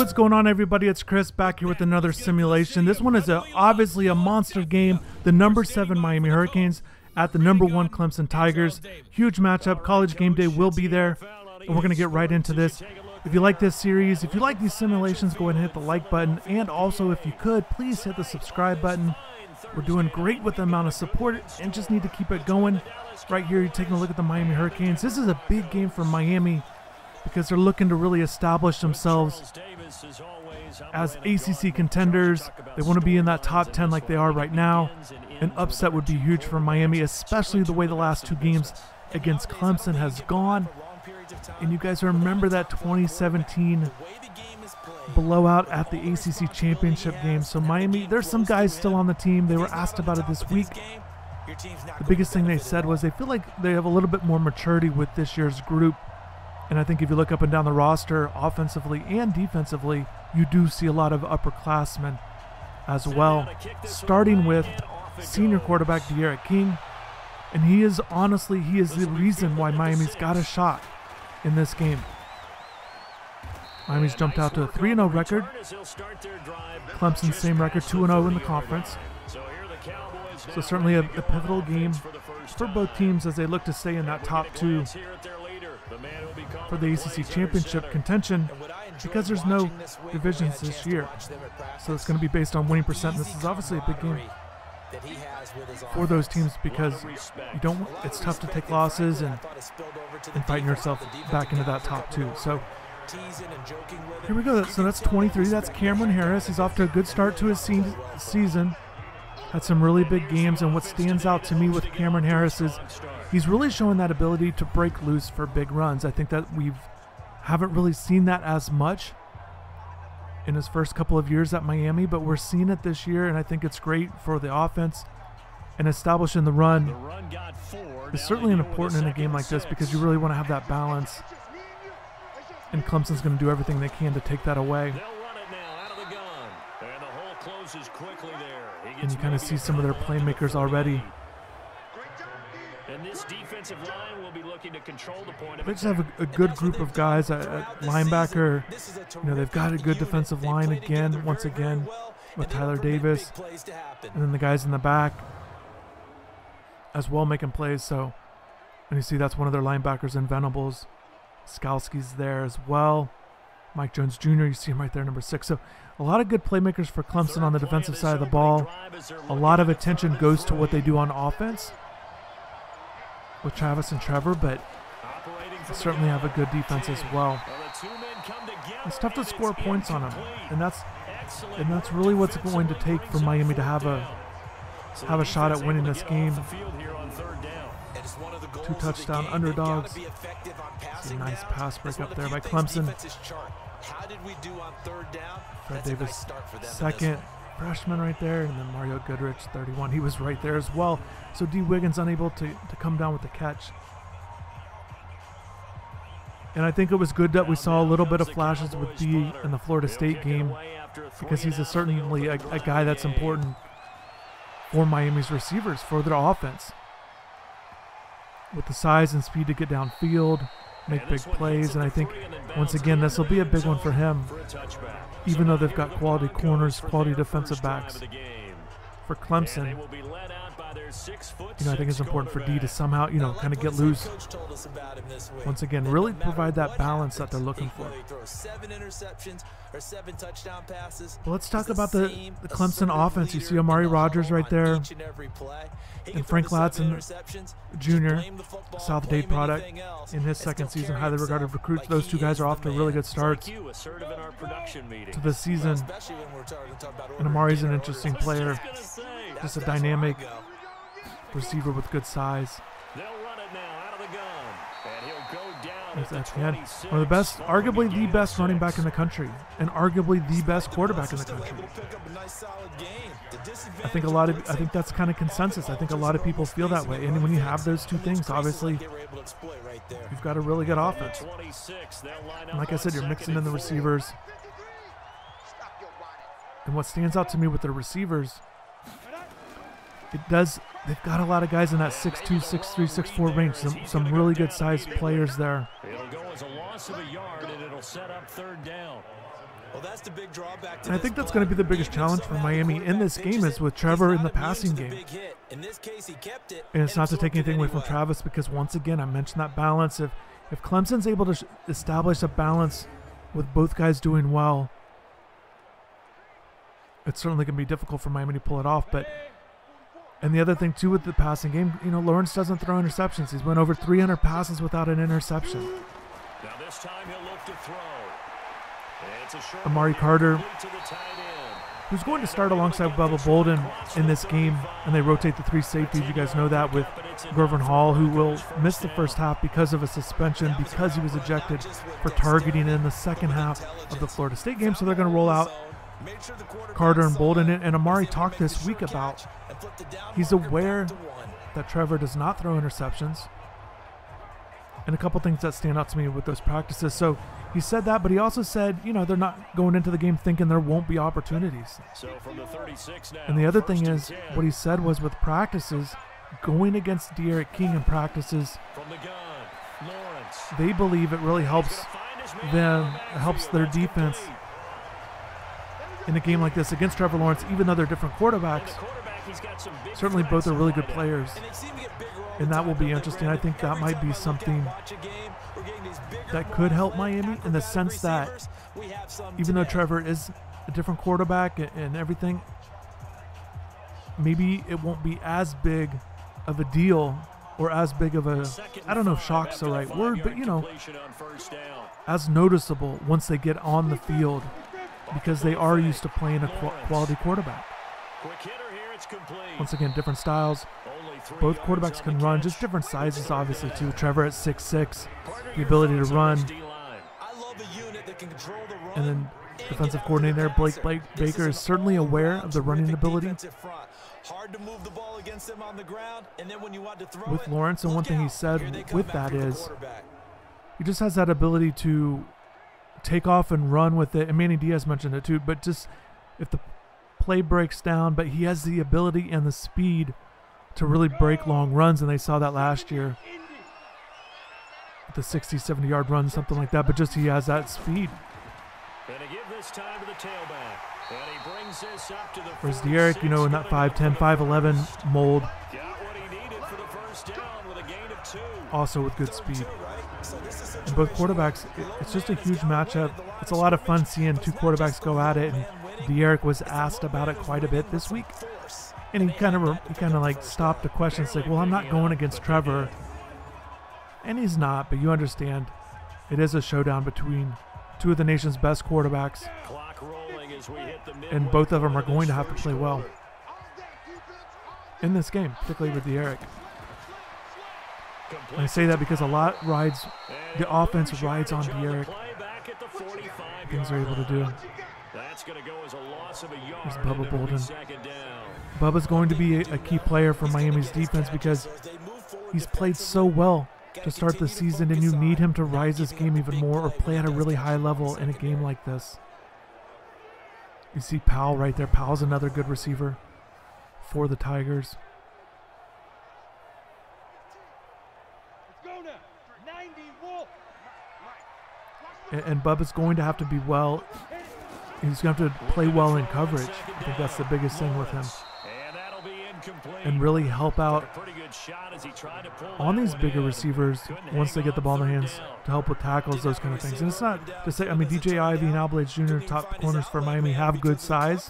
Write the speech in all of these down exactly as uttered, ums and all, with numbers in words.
what's going on, everybody? It's Chris back here with another simulation. This one is a, obviously a monster game. The number seven Miami Hurricanes at the number one Clemson Tigers. Huge matchup. College Game Day will be there, and we're going to get right into this. If you like this series, if you like these simulations, go ahead and hit the like button. And also, if you could, please hit the subscribe button. We're doing great with the amount of support and just need to keep it going. Right here, you're taking a look at the Miami Hurricanes. This is a big game for Miami, because they're looking to really establish themselves as A C C contenders. They want to be in that top ten like they are right now. An upset would be huge for Miami, especially the way the last two games against Clemson has gone. And you guys remember that twenty seventeen blowout at the A C C championship game. So Miami, there's some guys still on the team. They were asked about it this week. The biggest thing they said was they feel like they have a little bit more maturity with this year's group. And I think if you look up and down the roster, offensively and defensively, you do see a lot of upperclassmen as well, starting with senior quarterback D'Eriq King. And he is honestly, he is the reason why Miami's got a shot in this game. Miami's jumped out to a three and oh record. Clemson's same record, two and oh in the conference. So certainly a, a pivotal game for both teams as they look to stay in that top two for the A C C championship contention, because there's no divisions this year. So it's going to be based on winning percent. This is obviously a big game for those teams, because you don't, it's tough to take losses and, and fighting yourself back into that top two. So here we go. So that's twenty-three. That's Cameron Harris. He's off to a good start to his se season. Had some really big games, and what stands out to me with Cameron Harris is he's really showing that ability to break loose for big runs. I think that we haven't really seen that as much in his first couple of years at Miami, but we're seeing it this year, and I think it's great for the offense. And establishing the run is certainly important in a game like this, because you really want to have that balance, and Clemson's going to do everything they can to take that away. And you kind of see some of their playmakers already. And this defensive line will be looking to control the point. They just have a, a good group of guys at, at linebacker. You know, they've got a good defensive line again, once again, with Tyler Davis. And then the guys in the back as well making plays. So, and you see that's one of their linebackers in Venables. Skalski's there as well. Mike Jones Junior, you see him right there, number six. So a lot of good playmakers for Clemson on the defensive side of the ball. A lot of attention goes to what they do on offense with Travis and Trevor, but they certainly have a good defense as well. It's tough to score points on them, and that's and that's really what's going to take for Miami to have a have a shot at winning this game. Two touchdown underdogs. It's a nice pass break up there by Clemson. Fred Davis, second freshman right there, and then Mario Goodrich, thirty-one. He was right there as well. So Dee Wiggins unable to, to come down with the catch. And I think it was good that we saw a little bit of flashes with Dee in the Florida State game, because he's a certainly a, a guy that's important for Miami's receivers, for their offense, with the size and speed to get downfield, make big plays. And I think, once again, this will be a big one for him, even though they've got quality corners, quality defensive backs. For Clemson, you know, I think it's important for Dee to somehow, you know, kind of get loose. Once again, really provide that balance that they're looking for. But let's talk about the, the Clemson offense. You see Amari Rodgers right there, and Frank Ladson Junior, South Dade product in his second season, highly regarded recruit. Those two guys are off to really good starts to the season, and Amari's an interesting player. Just a dynamic receiver with good size. There's Etienne, one of the best, arguably the best running back in the country, and arguably the best quarterback in the country. I think a lot of, I think that's kind of consensus. I think a lot of people feel that way. And when you have those two things, obviously, you've got a really good offense. And like I said, you're mixing in the receivers. And what stands out to me with the receivers, it does, they've got a lot of guys in that six two, six three, six four range. Some, some really good sized players there. It'll go as a loss of a yard, and it'll set up third down. And I think that's going to be the biggest challenge for Miami in this game is with Trevor in the passing game. And it's not to take anything away from Travis because, once again, I mentioned that balance. If, if Clemson's able to establish a balance with both guys doing well, it's certainly going to be difficult for Miami to pull it off. But and the other thing, too, with the passing game, you know, Lawrence doesn't throw interceptions. He's went over three hundred passes without an interception. Now this time he'll look to throw. It's a short Amari Carter, who's going to start alongside Bubba Bolden in this game, and they rotate the three safeties. You guys know that with Brevin Hall, who will miss the first half because of a suspension, because he was ejected for targeting in the second half of the Florida State game. So they're going to roll out Carter and Bolden, and Amari talked this week about he's aware that Trevor does not throw interceptions, and a couple things that stand out to me with those practices. So he said that, but he also said, you know, they're not going into the game thinking there won't be opportunities. So from the thirty-six now, and the other thing is, what he said was with practices, going against D'Eriq King in practices, from the gun, Lawrence, they believe it really helps them, helps their defense in a game like this against Trevor Lawrence, even though they're different quarterbacks. Certainly both are really good players, and that will be interesting. I think that might be something that could help Miami in the sense that even though Trevor is a different quarterback and everything, maybe it won't be as big of a deal or as big of a, I don't know if shock's the right word, but, you know, as noticeable once they get on the field because they are used to playing a quality quarterback. Once again, different styles. Both quarterbacks can run, just different sizes, obviously, too. Trevor at six six, the ability to run. And then defensive coordinator Blake, Blake Baker is certainly aware of the running ability with Lawrence. And one thing he said with that is he just has that ability to take off and run with it. And Manny Diaz mentioned it, too. But just if the play breaks down, but he has the ability and the speed to really break long runs, and they saw that last year with the sixty, seventy yard run, something like that, but just he has that speed. Whereas D'Eriq, you know, in that five ten, five eleven mold, also with good speed. And both quarterbacks, it's just a huge matchup. It's a lot of fun seeing two quarterbacks go at it, and D'Eriq was asked about it quite a bit this week, and he kind of he kind of like stopped the question, said, "Well, I'm not going against Trevor," and he's not. But you understand, it is a showdown between two of the nation's best quarterbacks, and both of them are going to have to play well in this game, particularly with D'Eriq. And I say that because a lot rides the offense rides on D'Eriq. Things they're able to do. That's going to go as a loss of a yard. There's Bubba Bolden. Bubba's going to be a, a key player for Miami's defense because he's played so well to start the season, and you need him to rise this game even more or play at a really high level in a game like this. You see Powell right there. Powell's another good receiver for the Tigers. And, and Bubba's going to have to be well. He's going to have to play well in coverage. I think that's the biggest thing with him. And really help out on these bigger receivers once they get the ball in their hands to help with tackles, those kind of things. And it's not to say, I mean, D J Ivey and Al Blades Junior, top corners for Miami, have good size.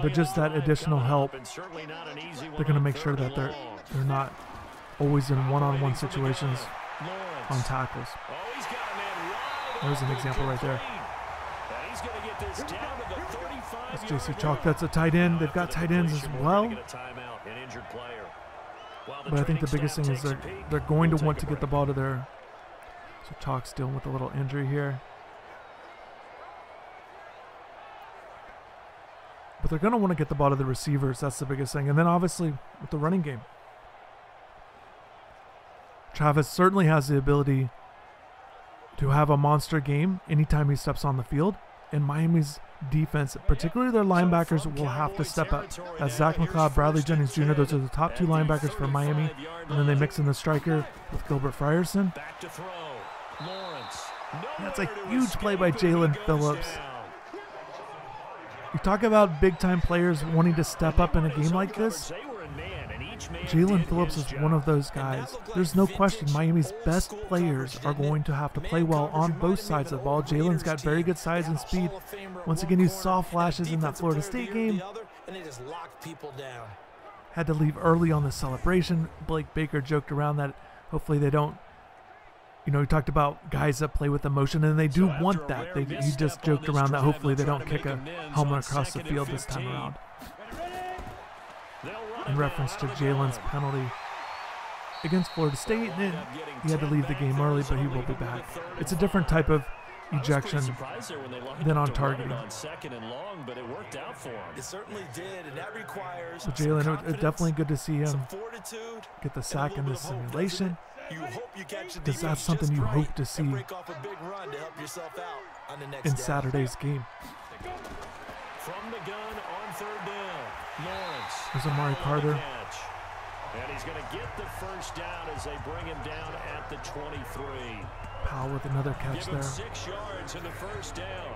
But just that additional help, they're going to make sure that they're, they're not always in one-on-one situations on tackles. There's an example right there. That's J C Chalk. That's a tight end. They've got tight ends as well. But I think the biggest thing is they're, they're going to want to get the ball to their... So Chalk's dealing with a little injury here. But they're going to want to get the ball to the receivers. That's the biggest thing. And then obviously with the running game. Travis certainly has the ability to have a monster game anytime he steps on the field, and Miami's defense, particularly their linebackers, will have to step up. That's Zach McCloud, Bradley Jennings Junior Those are the top two linebackers for Miami, and then they mix in the striker with Gilbert Frierson. That's a huge play by Jaelan Phillips. You talk about big-time players wanting to step up in a game like this. Jaelan Phillips is one of those guys. There's no question Miami's best players are going to have to play well on both sides of the ball. Jalen's got very good size and speed. Once again, you saw flashes in that Florida State game. Had to leave early on the celebration. Blake Baker joked around that hopefully they don't, you know, he talked about guys that play with emotion, and they do want that. They, he just joked around that hopefully they don't kick a helmet across the field this time around, in reference to Jalen's penalty against Florida State. And he had to leave the game early, but he will be back. It's a different type of ejection than on targeting. But Jaelan, it's definitely good to see him get the sack in this simulation, because that's something you hope to see in Saturday's game. From the gun on third down, Lawrence. There's Amari Carter. And he's going to get the first down as they bring him down at the twenty-three. Powell with another catch there. Six yards in the first down.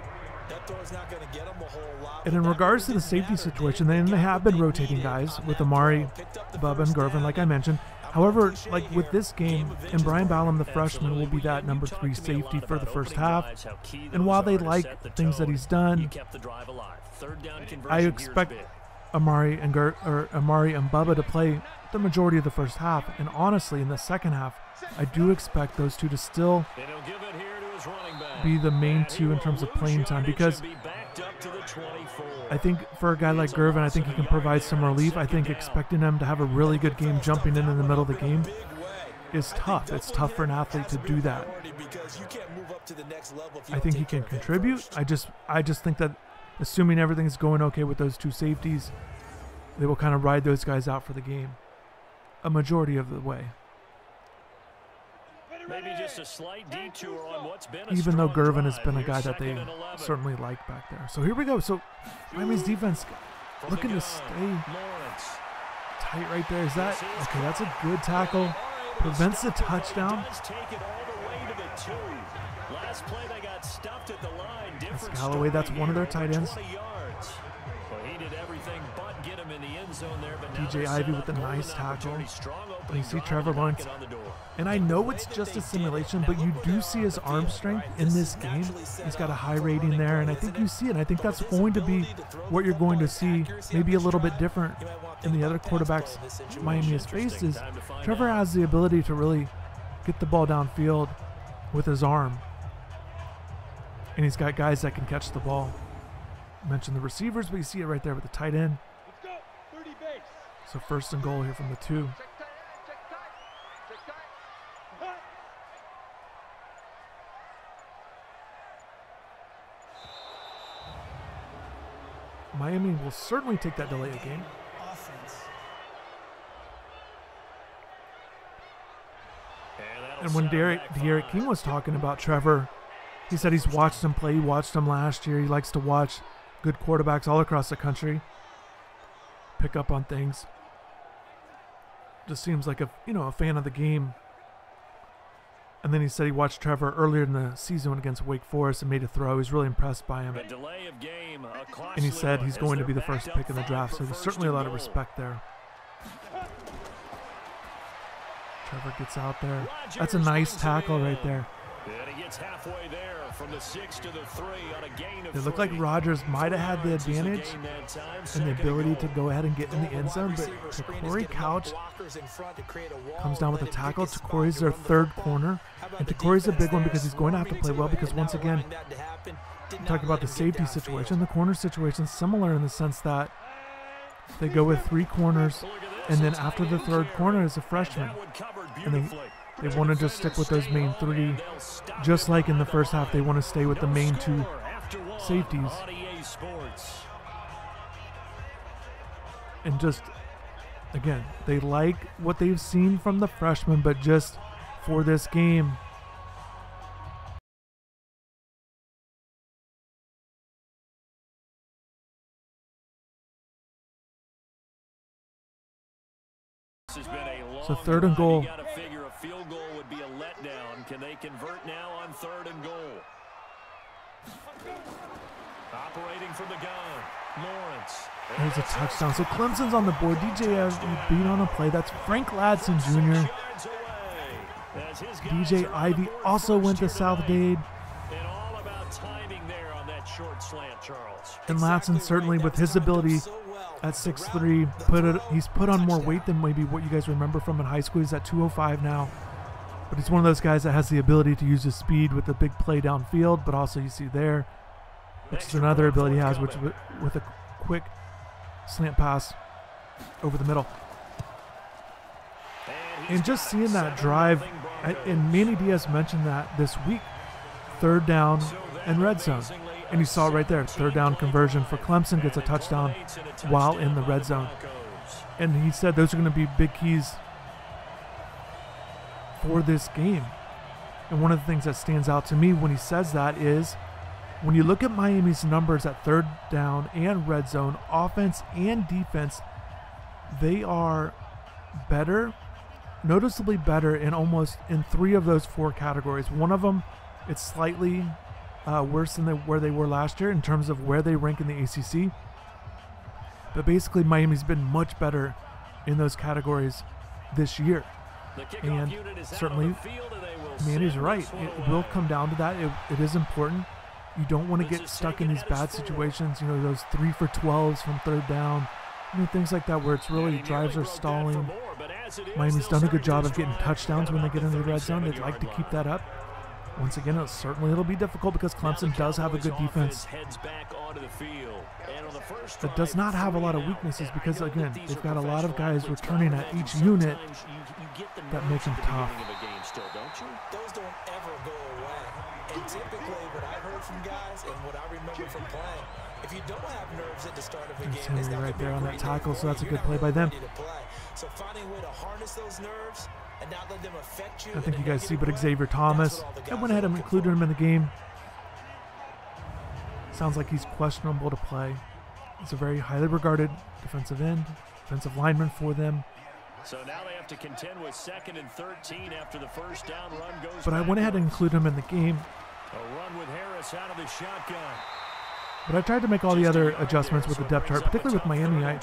That throw's not going to get him a whole lot. And in regards to the safety situation, they have been rotating guys with Amari, Bubba, and Gervin, like I mentioned. However, like with this game, and Brian Ballum, the freshman, will be that number three safety for the first half. And while they like things that he's done, I expect Amari and Ger or Amari and Bubba to play the majority of the first half. And honestly, in the second half, I do expect those two to still be the main two in terms of playing time, because I think for a guy like Gervin, I think he can provide some relief. I think expecting him to have a really good game jumping in in the middle of the game is tough. It's tough for an athlete to do that. I think he can contribute. I just, I just think that assuming everything's going okay with those two safeties, they will kind of ride those guys out for the game a majority of the way. Maybe just a slight detour on what's been a even though Gervin has been a guy that they certainly like back there. So here we go. So Miami's defense looking to stay tight right there. Is that okay? That's a good tackle. Prevents the touchdown. That's Galloway. That's one of their tight ends. D J Ivey with a nice tackle. And you see Trevor Lawrence. And I know it's just a simulation, but you do see his arm strength in this game. He's got a high rating there, and I think you see it. I think that's going to be what you're going to see, maybe a little bit different than the other quarterbacks Miami has faced. Is Trevor has the ability to really get the ball downfield with his arm. And he's got guys that can catch the ball. I mentioned the receivers, but you see it right there with the tight end. So first and goal here from the two. Miami will certainly take that delay again. And when D'Eriq King was talking about Trevor, he said he's watched him play. He watched him last year. He likes to watch good quarterbacks all across the country pick up on things. Just seems like a you know a fan of the game. And then he said he watched Trevor earlier in the season against Wake Forest and made a throw. He's really impressed by him. And he said he's going to be the first pick in the draft, so there's certainly a lot of respect there. Trevor gets out there. That's a nice tackle right there. It looked like Rodgers might have had the advantage and the ability to go ahead and get in the end zone, but Corey Couch comes down with a tackle. Corey's their third corner, and Corey's a big one because he's going to have to play well, because once again, talk about the safety situation. The corner situation is similar in the sense that they go with three corners, and then after the third corner is a freshman. And they, They want to just stick with those main three. Just like in the first half, they want to stay with the main two safeties. And just, again, they like what they've seen from the freshmen, but just for this game, so third and goal. Field goal would be a letdown Can they convert now on third and goal? Operating from the gun, Lawrence. There's a touchdown. So Clemson's on the board. D J Ivey beat on a play. That's Frank Ladson Junior D J Ivey also went to South Dade. And all about timing there on that short slant, Charles. And Ladson certainly, with his ability at six three, put it, he's put on more weight than maybe what you guys remember from in high school. He's at two oh five now. But he's one of those guys that has the ability to use his speed with the big play downfield, but also you see there, which is another ability he has, which with, with a quick slant pass over the middle. And just seeing that drive, and Manny Diaz mentioned that this week, third down and red zone. And you saw right there, third down conversion for Clemson, gets a touchdown while in the red zone. And he said those are going to be big keys for this game. And one of the things that stands out to me when he says that is when you look at Miami's numbers at third down and red zone, offense and defense, they are better, noticeably better in almost in three of those four categories. One of them, it's slightly uh, worse than the, where they were last year in terms of where they rank in the A C C. But basically Miami's been much better in those categories this year. And certainly, Manny's right. It will come down to that. It, it is important. You don't want to get stuck in these bad situations. You know, those three for twelves from third down. You know, things like that where it's really drives are stalling. Miami's done a good job of getting touchdowns when they get into the red zone. They'd like to keep that up. Once again, it'll, certainly it'll be difficult because Clemson does have a good defense that does not have a lot of weaknesses because, again, they've got a lot of guys returning at each unit that makes them tough. Those don't ever go away. And typically what I've heard from guys and what I remember from playing, if you don't have nerves at the start of a game, it's not right there on that tackle, so that's a good play by them. So finding a way to harness those nerves and not let them affect you. I think you guys see, but Xavier Thomas, I went ahead and included him in the game. Sounds like he's questionable to play. He's a very highly regarded defensive end, defensive lineman for them. So now they have to contend with second and thirteen after the first down run goes. But I went ahead and included him in the game. A run with Harris out of the shotgun. But I tried to make all the other adjustments with the depth chart, particularly with Miami. I,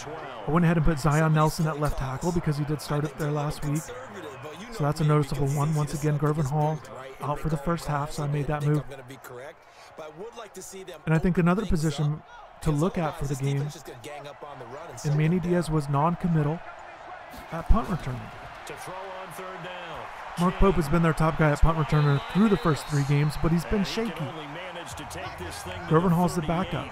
I went ahead and put Zion Nelson at left tackle because he did start it there last week. So that's a noticeable one. Once again, Gervin Hall out for the first half, so I made that move. And I think another position to look at for the game, and Manny Diaz was non-committal at punt returner. Mark Pope has been their top guy at punt returner through the first three games, but he's been shaky. Gervin Hall's the backup.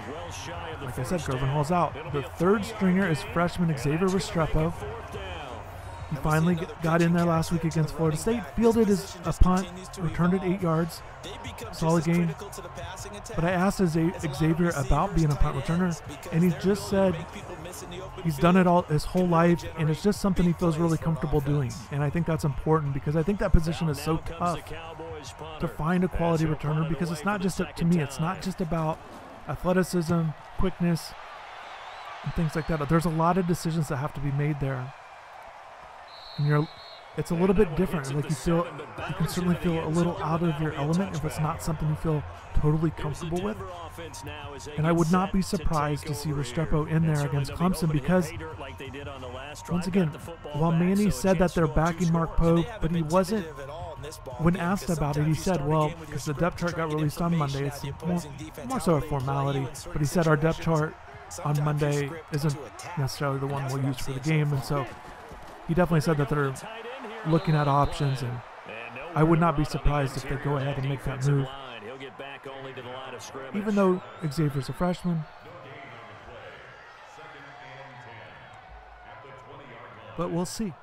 Like I said, Gervin Hall's out. The third stringer is freshman Xavier Restrepo. He finally got in there last week against Florida State, fielded his a punt, returned it eight yards, solid game. But I asked Xavier about being a punt returner, and he just said he's done it all his whole life, and it's just something he feels really comfortable doing. And I think that's important because I think that position is so tough to find a quality returner because it's not just, to me, it's not just about athleticism, quickness, and things like that. There's a lot of decisions that have to be made there. And you're, it's a little bit different. Like you feel, you can certainly feel a little out of your element if it's not something you feel totally comfortable with. And I would not be surprised to see Restrepo in there against Clemson because, once again, while Manny said that they're backing Mark Pope, but he wasn't. When asked about it, he said, well, because the depth chart got released on Monday, it's more, more so a formality. But he said our depth chart on Monday isn't necessarily the one we'll use for the game, and so. He definitely said that they're looking at options, and I would not be surprised if they go ahead and make that move. Even though Xavier's a freshman. But we'll see.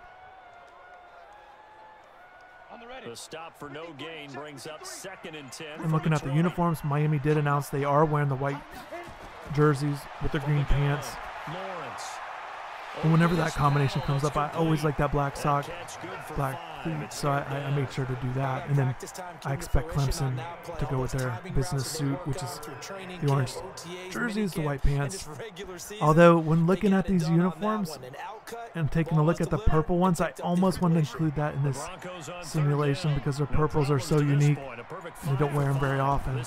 The stop for no gain brings up second and ten. And looking at the uniforms, Miami did announce they are wearing the white jerseys with the green pants. And whenever that combination comes up, I always like that black sock, black so I, I make sure to do that. And then I expect Clemson to go with their business suit, which is the orange jerseys, the white pants. Although when looking at these uniforms and taking a look at the purple ones, I almost want to include that in this simulation because their purples are so unique and they don't wear them very often. And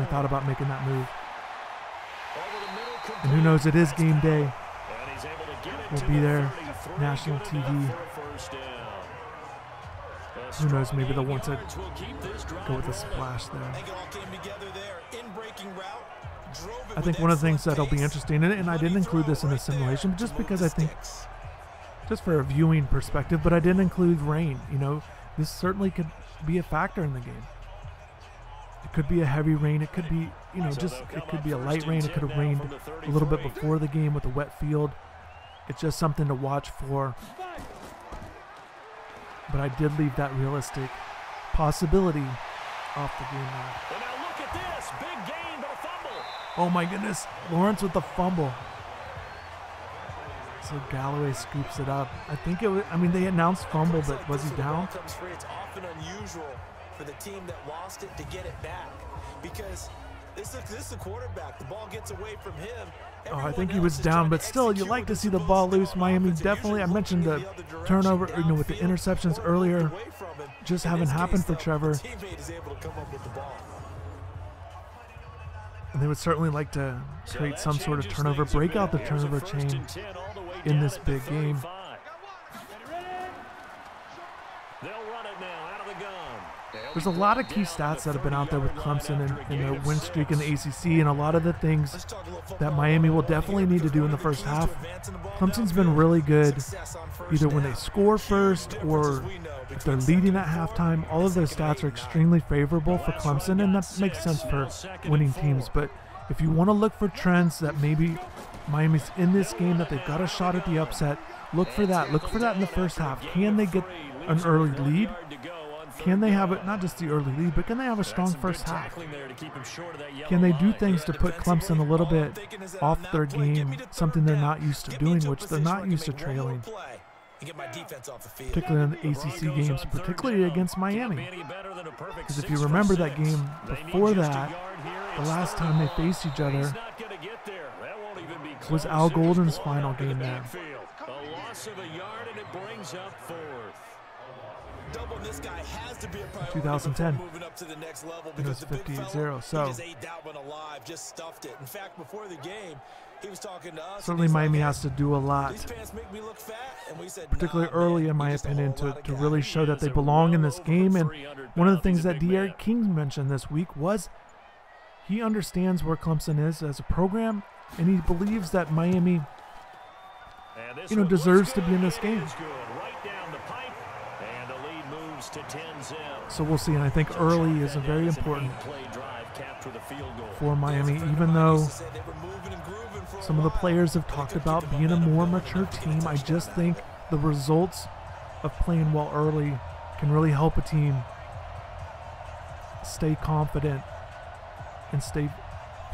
I thought about making that move. And who knows, it is game day. We'll be there, national T V. Who knows, maybe they'll want to go with a splash there. I think one of the things that'll be interesting, and I didn't include this in the simulation just because I think, just for a viewing perspective, but I didn't include rain. You know, this certainly could be a factor in the game. It could be a heavy rain. It could be, you know, just, it could be a light rain. It could have rained a little bit before the game with a wet field. It's just something to watch for. But I did leave that realistic possibility off the game line. Oh my goodness, Lawrence with the fumble. So Galloway scoops it up. I think it was, I mean, they announced fumble, but was he down? It's often unusual for the team that lost it to get it back because this is a quarterback. The ball gets away from him. Oh, I think he was down, but still, you like to see the ball loose. Miami definitely, I mentioned the turnover, you know, with the interceptions earlier, just haven't happened for Trevor. And they would certainly like to create some sort of turnover, break out the turnover chain in this big game. There's a lot of key stats that have been out there with Clemson and, and their win streak in the A C C, and a lot of the things that Miami will definitely need to do in the first half. Clemson's been really good either when they score first or if they're leading at halftime. All of those stats are extremely favorable for Clemson, and that makes sense for winning teams. But if you want to look for trends that maybe Miami's in this game, that they've got a shot at the upset, look for that. Look for that in the first half. Can they get an early lead? Can they have it, not just the early lead, but can they have a strong first half? Can they do things to put Clemson a little bit off their game, something they're not used to doing, which they're not used to trailing, particularly in the A C C games, particularly against Miami? Because if you remember that game before that, the last time they faced each other was Al Golden's final game there. A loss of a yard, and it brings up fourth. This guy has to be a priority. twenty ten, moving up to the next level because fifty-eight zero. So just ate that one alive, just stuffed it. In fact, before the game, he was talking to us. Certainly, Miami has to do a lot, particularly early, in my opinion, to to really show that they belong in this game. And one of the things that D'Eriq King mentioned this week was he understands where Clemson is as a program, and he believes that Miami, you know, deserves to be in this game. So we'll see, and I think early is a very important for Miami, even though some of the players have talked about being a more mature team. I just think the results of playing well early can really help a team stay confident and stay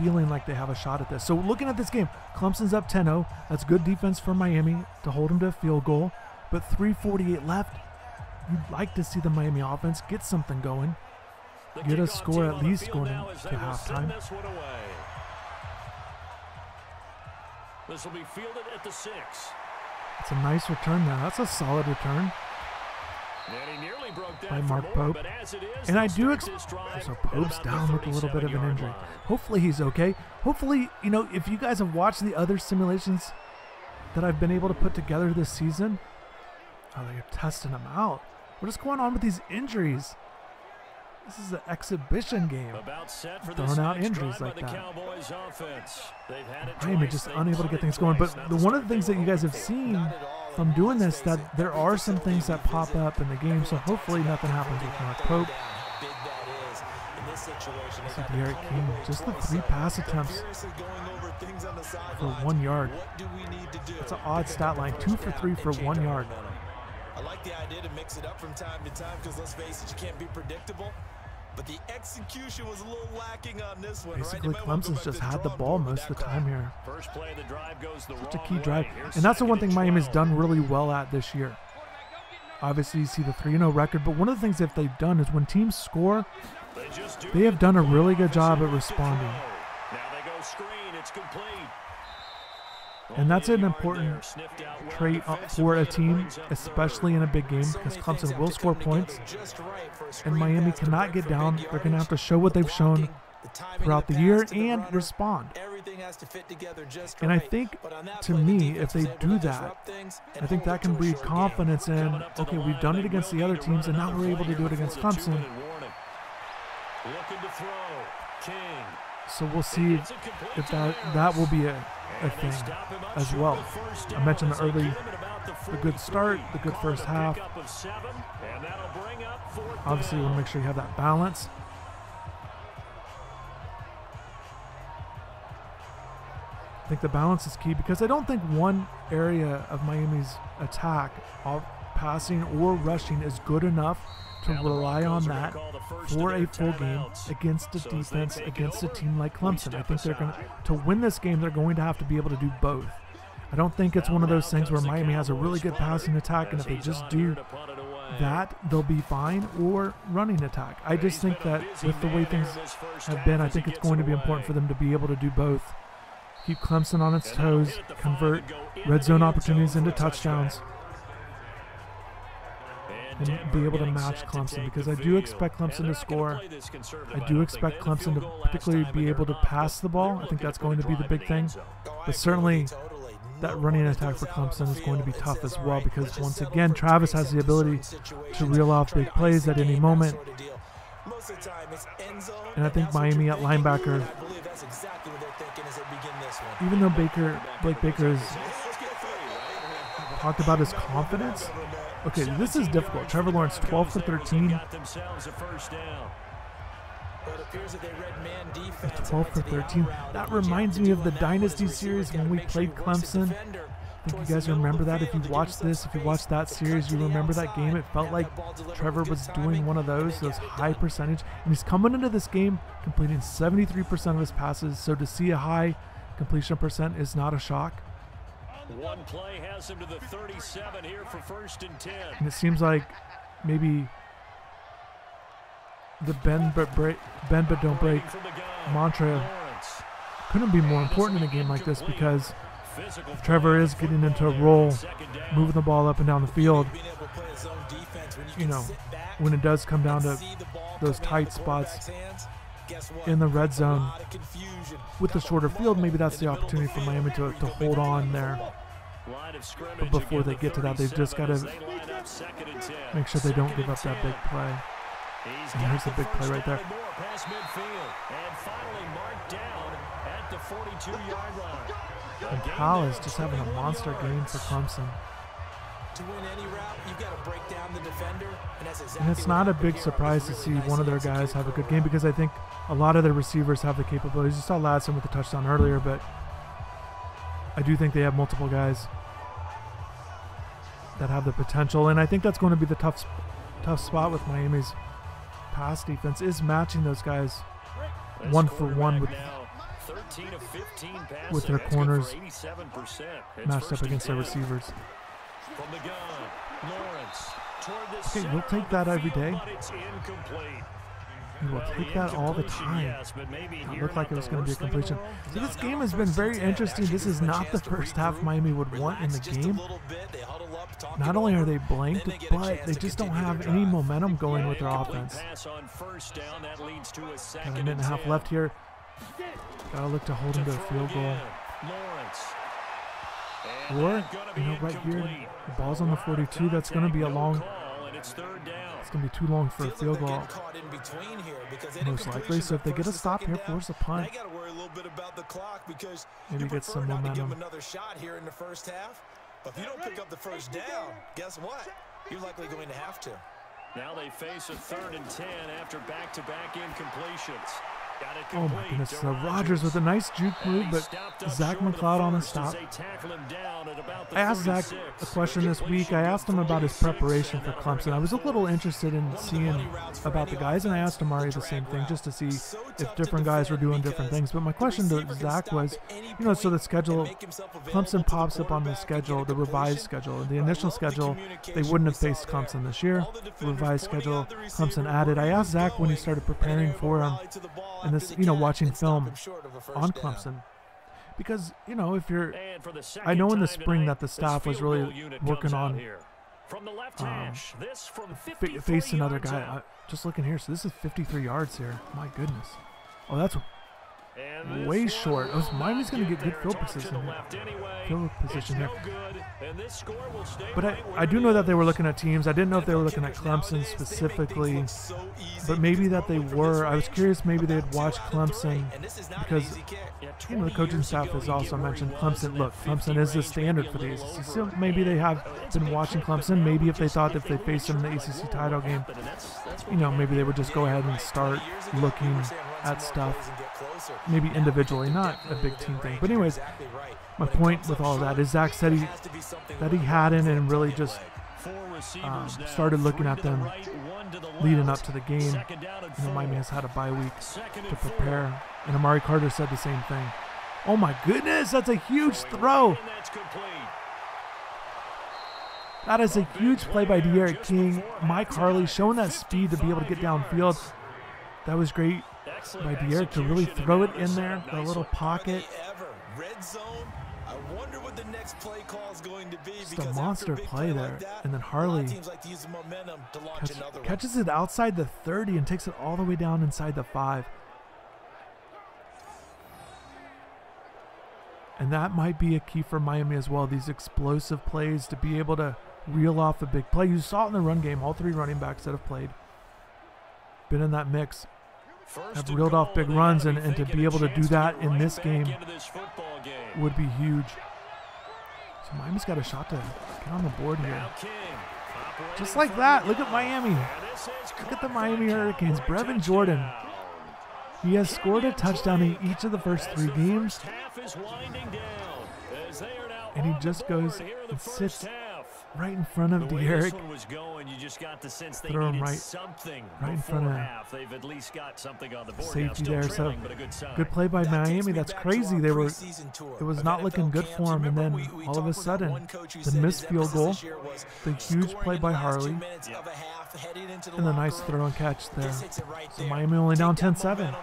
feeling like they have a shot at this. So looking at this game, Clemson's up ten zero. That's good defense for Miami to hold them to a field goal, but three forty-eight left. You'd like to see the Miami offense get something going, get a score at least going into halftime. This will be fielded at the six. It's a nice return now. That's a solid return by Mark Pope. And I do expect, so Pope's down with a little bit of an injury. Hopefully he's okay. Hopefully, you know, if you guys have watched the other simulations that I've been able to put together this season, oh, they're testing him out. What is going on with these injuries? This is an exhibition game. Throwing out injuries like that. Miami just unable to get things going. But the, one of the things that you guys have seen from doing this, that there are some things that pop up in the game. So hopefully nothing happens with Mark Pope. So D'Eriq King, just the three pass attempts for one yard. That's an odd stat line. Two for three for one yard. I like the idea to mix it up from time to time because let's face it, you can't be predictable. But the execution was a little lacking on this one. Basically, right? Clemson's just had the ball most of the time here. First play, the drive goes the Such a key drive. And that's the one thing Miami's done really well at this year. Obviously, you see the three and oh record, but one of the things that they've done is when teams score, they have done a really good job at responding. And that's an important trait for a team, especially in a big game, because Clemson will score points, and Miami cannot get down. They're going to have to show what they've shown throughout the year and respond. And I think, to me, if they do that, I think that can breed confidence in, okay, we've done it against the other teams, and now we're able to do it against Clemson. So we'll see if that, that will be a, a thing as well. I mentioned the early, the good start, the good first half. Obviously, you want to make sure you have that balance. I think the balance is key, because I don't think one area of Miami's attack, passing or rushing, is good enough to rely on that for a full game against a defense, against a team like Clemson. I think they're going to win this game. They're going to have to be able to do both. I don't think it's one of those things where Miami has a really good passing attack, and if they just do that, they'll be fine, or running attack. I just think that with the way things have been, I think it's going to be important for them to be able to do both. Keep Clemson on its toes, convert red zone opportunities into touchdowns, and be able to match Clemson, because I do expect Clemson to score. I do expect Clemson to particularly be able to pass the ball. I think that's going to be the big thing. But certainly that running attack for Clemson is going to be tough as well, because once again, Travis has the ability to reel off big plays at any moment. And I think Miami at linebacker, even though Baker, Blake Baker has talked about his confidence, okay, this is difficult. Trevor Lawrence, twelve for thirteen. twelve for thirteen. That reminds me of the Dynasty series when we played Clemson. I think you guys remember that. If you watched this, if you watched that series, you remember that game. It felt like Trevor was doing one of those, those high percentage. And he's coming into this game completing seventy-three percent of his passes. So to see a high completion percent is not a shock. One play has him to the thirty-seven here for first and ten. And it seems like maybe the bend but break, bend but don't break mantra couldn't be more important in a game like this, because if Trevor is getting into a roll, moving the ball up and down the field, you know, when it does come down to those tight spots in the red zone with the shorter field, maybe that's the opportunity for Miami to, to hold on there. But before they get to that, they've just got to make sure they don't give up that big play. And here's the big play right there. And Powell is just having a monster game for Clemson. To win any route, you've got to break down the defender, and, that's exactly and it's not a big surprise to see one of their guys have a good game, because I think a lot of their receivers have the capabilities. You saw Ladson with the touchdown earlier, but I do think they have multiple guys that have the potential, and I think that's going to be the tough, tough spot with Miami's pass defense, is matching those guys one for one with with their corners matched up against their receivers. From the gun, Lawrence, the okay, we'll take that every day. We will take that all the time. It looked like it was going to be a completion. So this game has been very interesting. This is not the first half Miami would want in the game. Not only are they blanked, but they just don't have any momentum going with their offense. Got a minute and a half left here. Got to look to hold him to a field goal. Or, you know, right here, the ball's on the forty-two. That's going to be a long, it's going to be too long for a field goal, most likely. So if they get a stop here, force a punt, maybe get some momentum. If you don't pick up the first down, guess what? You're likely going to have to. Now they face a third and ten after back-to-back incompletions. Oh my goodness, uh, Rodgers with a nice juke move, but Zach McCloud on the stop. I asked Zach a question this week. I asked him about his preparation for Clemson. I was a little interested in seeing about the guys, and I asked Amari the same thing just to see if different guys were doing different things. But my question to Zach was, you know, so the schedule, Clemson pops up on the schedule, the revised schedule. The initial schedule, they wouldn't have faced Clemson this year. The revised schedule, Clemson added. I asked Zach when he started preparing for him, and this, you know, watching film on Clemson, because, you know, if you're, I know in the spring that the staff was really working on um, face another guy. I, just looking here, so this is fifty-three yards here. My goodness. Oh, that's way short. Oh, Miami's going to get good field position here. Field position here. But I, I do know that they were looking at teams. I didn't know if they were looking at Clemson specifically, but maybe that they were. I was curious, maybe they had watched Clemson, because, you know, the coaching staff has also mentioned Clemson. Look, Clemson is the standard for the A C C. So maybe they have been watching Clemson. Maybe if they thought if they faced them in the A C C title game, you know, maybe they would just go ahead and start looking at stuff, maybe individually, not a big team thing. But anyways, my point with all that is Zach said he, that he hadn't and really just um, started looking at them leading up to the game. You know, Miami has had a bye week to prepare, and Amari Carter said the same thing. Oh my goodness, that's a huge throw. That is a huge play by D'Eriq King. Mike Harley showing that speed to be able to get downfield. That was great by D'Eriq to really throw it in there, the little pocket. Just a monster play there. And then Harley catch, catches it outside the thirty and takes it all the way down inside the five. And that might be a key for Miami as well, these explosive plays to be able to reel off the big play. You saw it in the run game. All three running backs that have played, been in that mix, have reeled off big runs, and, and to be able to do that in this game would be huge. So Miami's got a shot to get on the board here. Just like that, look at Miami. Look at the Miami Hurricanes. Brevin Jordan, he has scored a touchdown in each of the first three games, and he just goes and sits right in front of D'Eriq. Throw him right, right in front of half. They've at least got something on the board. Safety there, so good, good play by Miami. That's crazy. They were, it was not looking good for him, and then all of a sudden, the missed field goal, the huge play by Harley, and the nice throw and catch there. So Miami only down ten seven.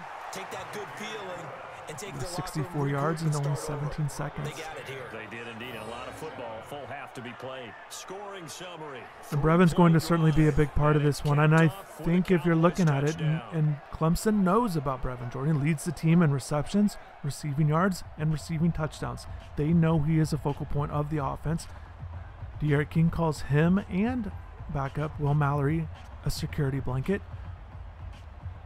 sixty-four yards and only seventeen seconds. They did indeed. A lot of football, full half to be played. Scoring summary. And Brevin's going to certainly be a big part of this one, and I think if you're looking at it, and, and Clemson knows about Brevin Jordan, leads the team in receptions, receiving yards, and receiving touchdowns. They know he is a focal point of the offense. D'Eriq King calls him and backup Will Mallory a security blanket.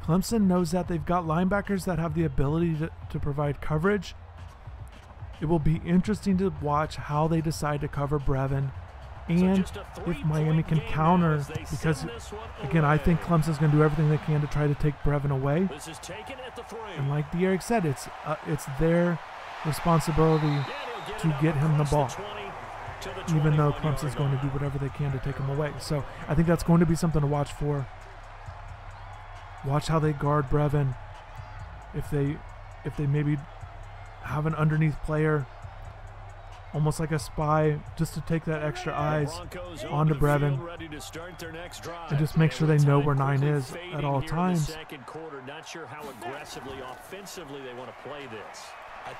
Clemson knows that they've got linebackers that have the ability to, to provide coverage. It will be interesting to watch how they decide to cover Brevin, and so if Miami can counter, because, again, I think Clemson's going to do everything they can to try to take Brevin away. This is taken at the three. And like D'Eriq said, it's, uh, it's their responsibility get to get him the ball, the twenty, the even though Clemson's going to do whatever they can to take him away. So I think that's going to be something to watch for. Watch how they guard Brevin. If they, if they maybe have an underneath player, almost like a spy, just to take that extra eyes onto Brevin, and just make sure they know where nine is at all times.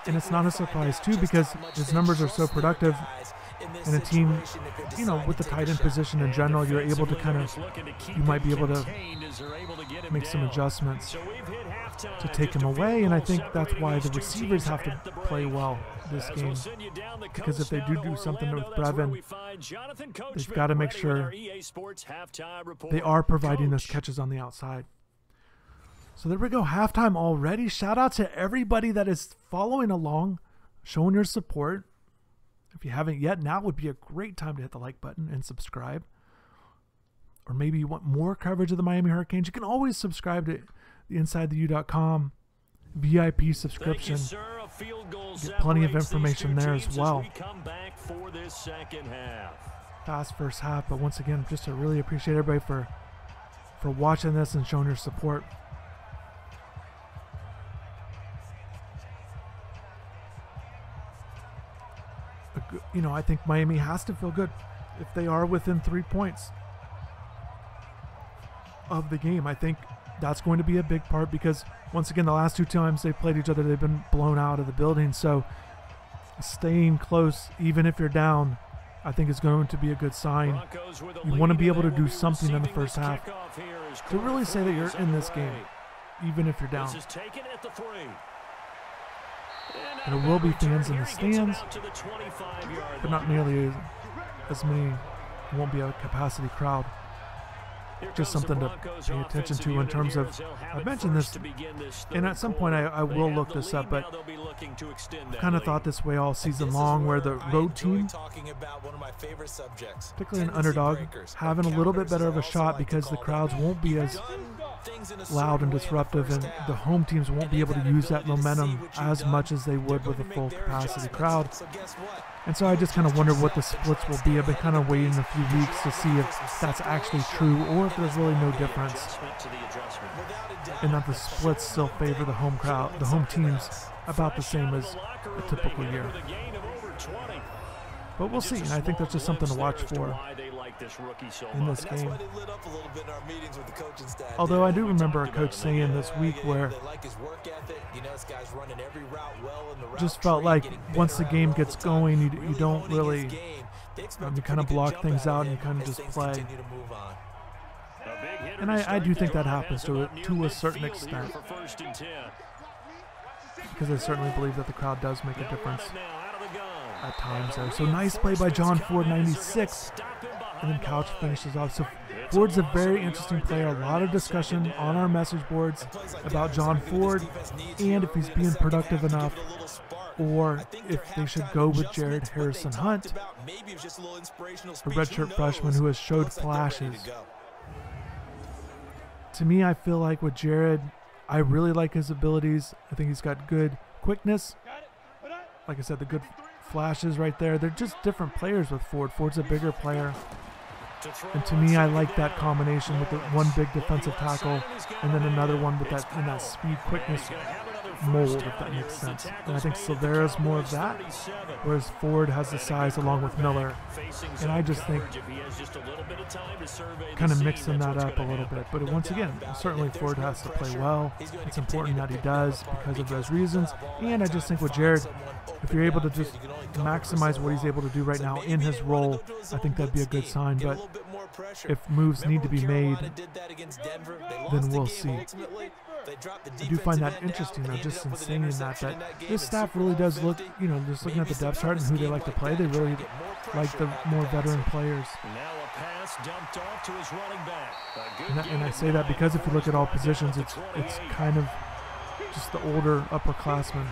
And it's not a surprise too, because his numbers are so productive. And a team, you know, with the tight end position in general, you're able to kind of, you might be able to make some adjustments to take him away. And I think that's why the receivers have to play well this game, because if they do do something with Brevin, they've got to make sure they are providing those catches on the outside. So there we go, halftime already. Shout out to everybody that is following along, showing your support. If you haven't yet, now would be a great time to hit the like button and subscribe. Or maybe you want more coverage of the Miami Hurricanes. You can always subscribe to the Inside The U dot com V I P subscription. Thank you, sir. A field goal Get plenty of information there as well. As we come back for this second half. Fast first half, but once again, just to really appreciate everybody for for watching this and showing your support. You know, I think Miami has to feel good if they are within three points of the game. I think that's going to be a big part because, once again, the last two times they played each other, they've been blown out of the building. So staying close, even if you're down, I think is going to be a good sign. You want to be able to do something in the first half to really say that you're in this game, even if you're down. There will be fans in the stands, but not nearly as many. It won't be a capacity crowd. Just something to pay attention to in terms of, I mentioned this, and at some point I, I will look this up, but I've kind of thought this way all season long, where the road team, particularly an underdog, having a little bit better of a shot because the crowds won't be as loud and disruptive, and the home teams won't be able to use that momentum as much as they would with a full capacity crowd. And so I just kind of wonder what the splits will be. I've been kind of waiting a few weeks to see if that's actually true or if there's really no difference, and that the splits still favor the home crowd, the home teams, about the same as a typical year. But we'll see, and I think that's just something to watch for in this game. Although I do remember a coach saying this week where just felt like once the game gets going, you, you don't really, um, you kind of block things out and you kind of just play. And I, I do think that happens to a, to a certain extent, because I certainly believe that the crowd does make a difference at times there. So nice play by John Ford, ninety-six. And then Couch finishes off. So Ford's a very interesting player. A lot of discussion on our message boards about John Ford and if he's being productive enough, or if they should go with Jared Harrison Hunt, a redshirt freshman who has showed flashes. To me, I feel like with Jared, I really like his abilities. I think he's got good quickness. Like I said, the good flashes right there. They're just different players with Ford. Ford's a bigger player. And to me, I like that combination with the one big defensive tackle and then another one with that, and that speed quickness mold, if that makes sense. And I think Silvera's more of that, whereas Ford has the size along with Miller. And I just think kind of mixing that up a little bit. But once again, certainly Ford has to play well. It's important that he does because of those reasons. And I just think with Jared, if you're able to just maximize what he's able to do right now in his role, I think that'd be a good sign. But if moves need to be made, then we'll see. I do find that interesting, though, just in seeing that, that this staff really does look, you know, just looking at the depth chart and who they like to play, they really like the more veteran players. And, that, and I say that because if you look at all positions, it's, it's kind of just the older upperclassmen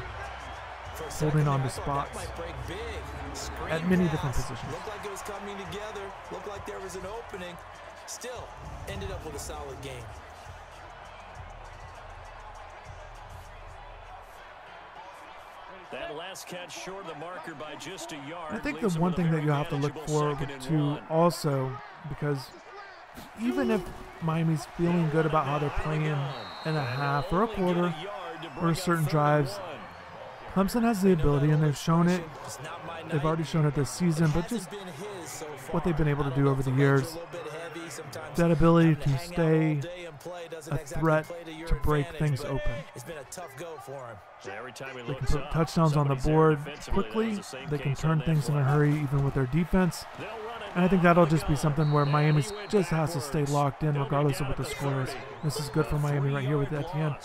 holding on to spots at many different positions. Looked like it was coming together, looked like there was an opening, still ended up with a solid game. That last catch short of the marker by just a yard. I think the one thing that you have to look forward to also, because even if Miami's feeling good about how they're playing in a half or a quarter or certain drives, Clemson has the ability, and they've shown it. They've already shown it this season, but just what they've been able to do over the years, that ability to stay a threat, to break things open. They can put touchdowns on the board quickly. They can turn things in a hurry, even with their defense. And I think that'll just be something where Miami just has to stay locked in, regardless of what the score is. This is good for Miami right here with Etienne.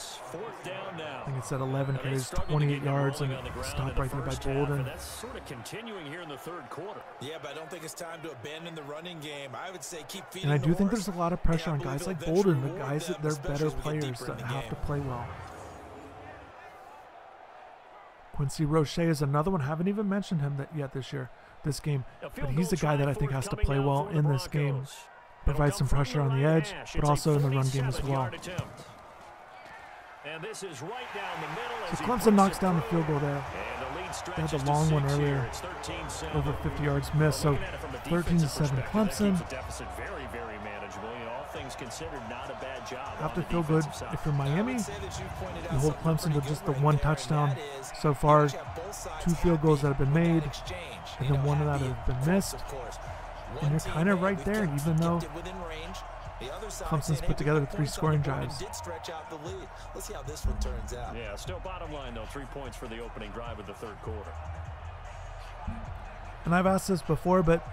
I think it's at eleven carries, twenty-eight yards, and stop right there by Bolden. That's sort of continuing here in the third quarter. Yeah, but I don't think it's time to abandon the running game. I would say keep feeding. And I do think there's a lot of pressure on guys like Bolden, the guys that they're better players that have to play well. Quincy Roche is another one. Haven't even mentioned him that yet this year, this game. But he's the guy that I think has to play well in this game. Provide some pressure on the edge, but also in the run game as well. And this is right down the middle. So Clemson knocks down the field goal there. They had the long one earlier, over fifty yards missed. So thirteen to seven Clemson. Very, very manageable. You know, all things considered, not a bad job. Have to feel good if you're Miami. You hold Clemson to just the one touchdown so far. Two field goals that have been made, and then one that have been missed. And you're kind of right there, even though Clemson's put together three scoring drives. Did stretch out the lead. Let's see how this one turns out. Yeah, still bottom line though, three points for the opening drive of the third quarter. And I've asked this before, but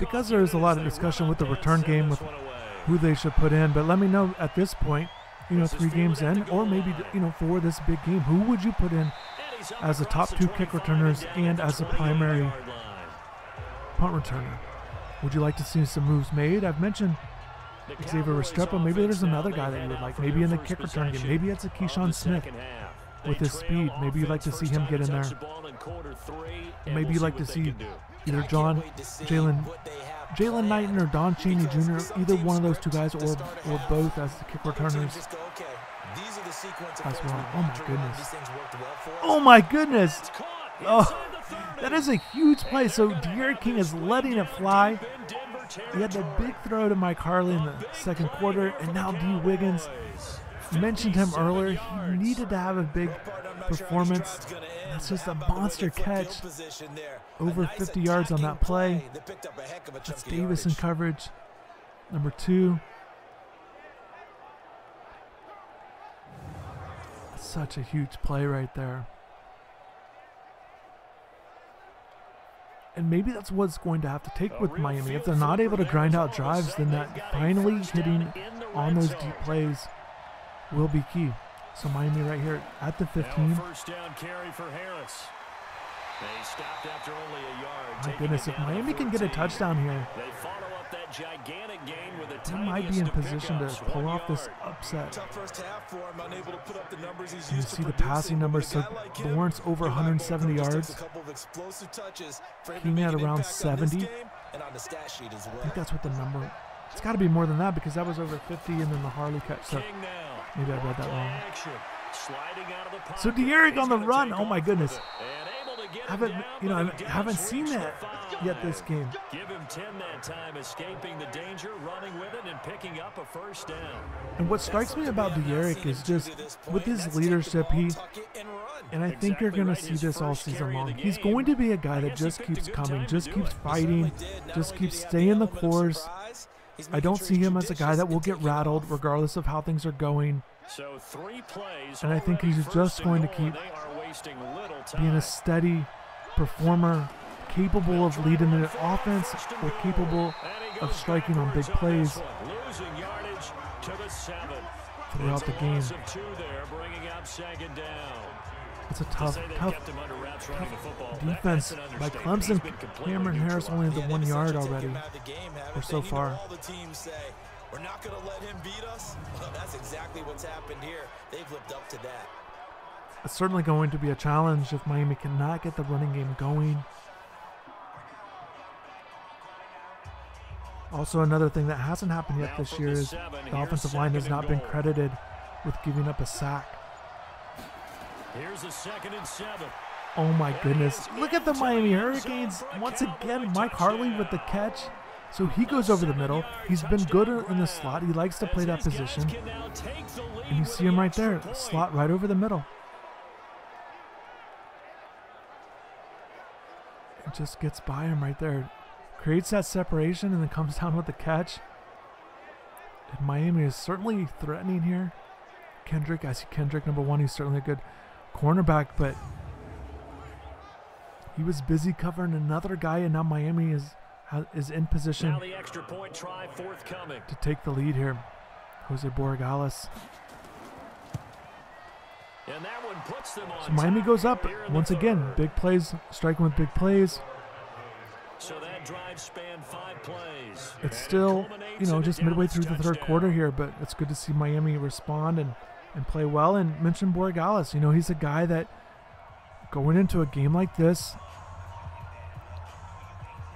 because there is a lot of discussion with the return game with who they should put in, but let me know at this point, you know, three games in, or maybe, you know, for this big game, who would you put in as the top two kick returners and as a primary punt returner? Would you like to see some moves made? I've mentioned Xavier Restrepo. Maybe there's another guy that you would like. Maybe in the kick return game. Maybe it's a Keyshawn Smith with his speed. Maybe you'd like to see him get in there. Maybe you'd like to see either John, Jalen, Jalen Knighton or Don Chaney Junior, either one of those two guys, or or both as the kick returners. That's one. Oh my goodness. Oh my goodness. Oh. That is a huge play. So D'Eriq King is letting it fly. He had that big throw to Mike Harley in the second quarter, and now Dee Wiggins, mentioned him earlier, he needed to have a big performance. That's just a monster catch, over fifty yards on that play. That's Davis in coverage, number two. Such a huge play right there. And maybe that's what's going to have to take with Miami. If they're not able to grind out drives, then that finally hitting on those deep plays will be key. So Miami right here at the fifteen. First down carry for Harris. They stopped after only a yard. My goodness, if Miami can get a touchdown here, they follow up that gigantic gain with a they might be in position to pull off this upset. You see the passing numbers. So Lawrence over one hundred seventy yards. King at around seventy. I think that's what the number. It's got to be more than that because that was over fifty, and then the Harley catch. So maybe I read that wrong. So D'Eriq on the run. Oh my goodness. Haven't you know? I haven't seen that yet this game. Give him ten that time, escaping the danger, running with it, and picking up a first down. And what strikes me about D'Eriq is just with his leadership, he and I think you're going to see this all season long. He's going to be a guy that just keeps coming, just keeps fighting, just keeps staying the course. I don't see him as a guy that will get rattled, regardless of how things are going. So three plays, and I think he's just going to keep being a steady performer, capable of leading the offense, or capable of striking on big plays throughout the game. It's a tough, tough, tough defense by Clemson. Cameron Harris only at the one yard already, or so far. We're not going to let him beat us. Well, that's exactly what's happened here. They've lived up to that. It's certainly going to be a challenge if Miami cannot get the running game going. Also, another thing that hasn't happened yet this year is the offensive line has not been credited with giving up a sack. Here's a second and seven. Oh my goodness. Look at the Miami Hurricanes. Once again, Mike Harley with the catch. So he goes over the middle. He's been good in the slot. He likes to play that position. And you see him right there, slot right over the middle. It just gets by him right there. Creates that separation and then comes down with the catch. And Miami is certainly threatening here. Kendrick, I see Kendrick, number one. He's certainly a good cornerback, but he was busy covering another guy, and now Miami is... is in position now the extra point try forthcoming to take the lead here. Jose Borregales. And that one puts them on. So Miami goes up once again. Third. Big plays, striking with big plays. So that drive spanned five plays. It's still, you know, just midway through the third quarter here, but it's good to see Miami respond and, and play well. And mention Borregales. You know, he's a guy that going into a game like this,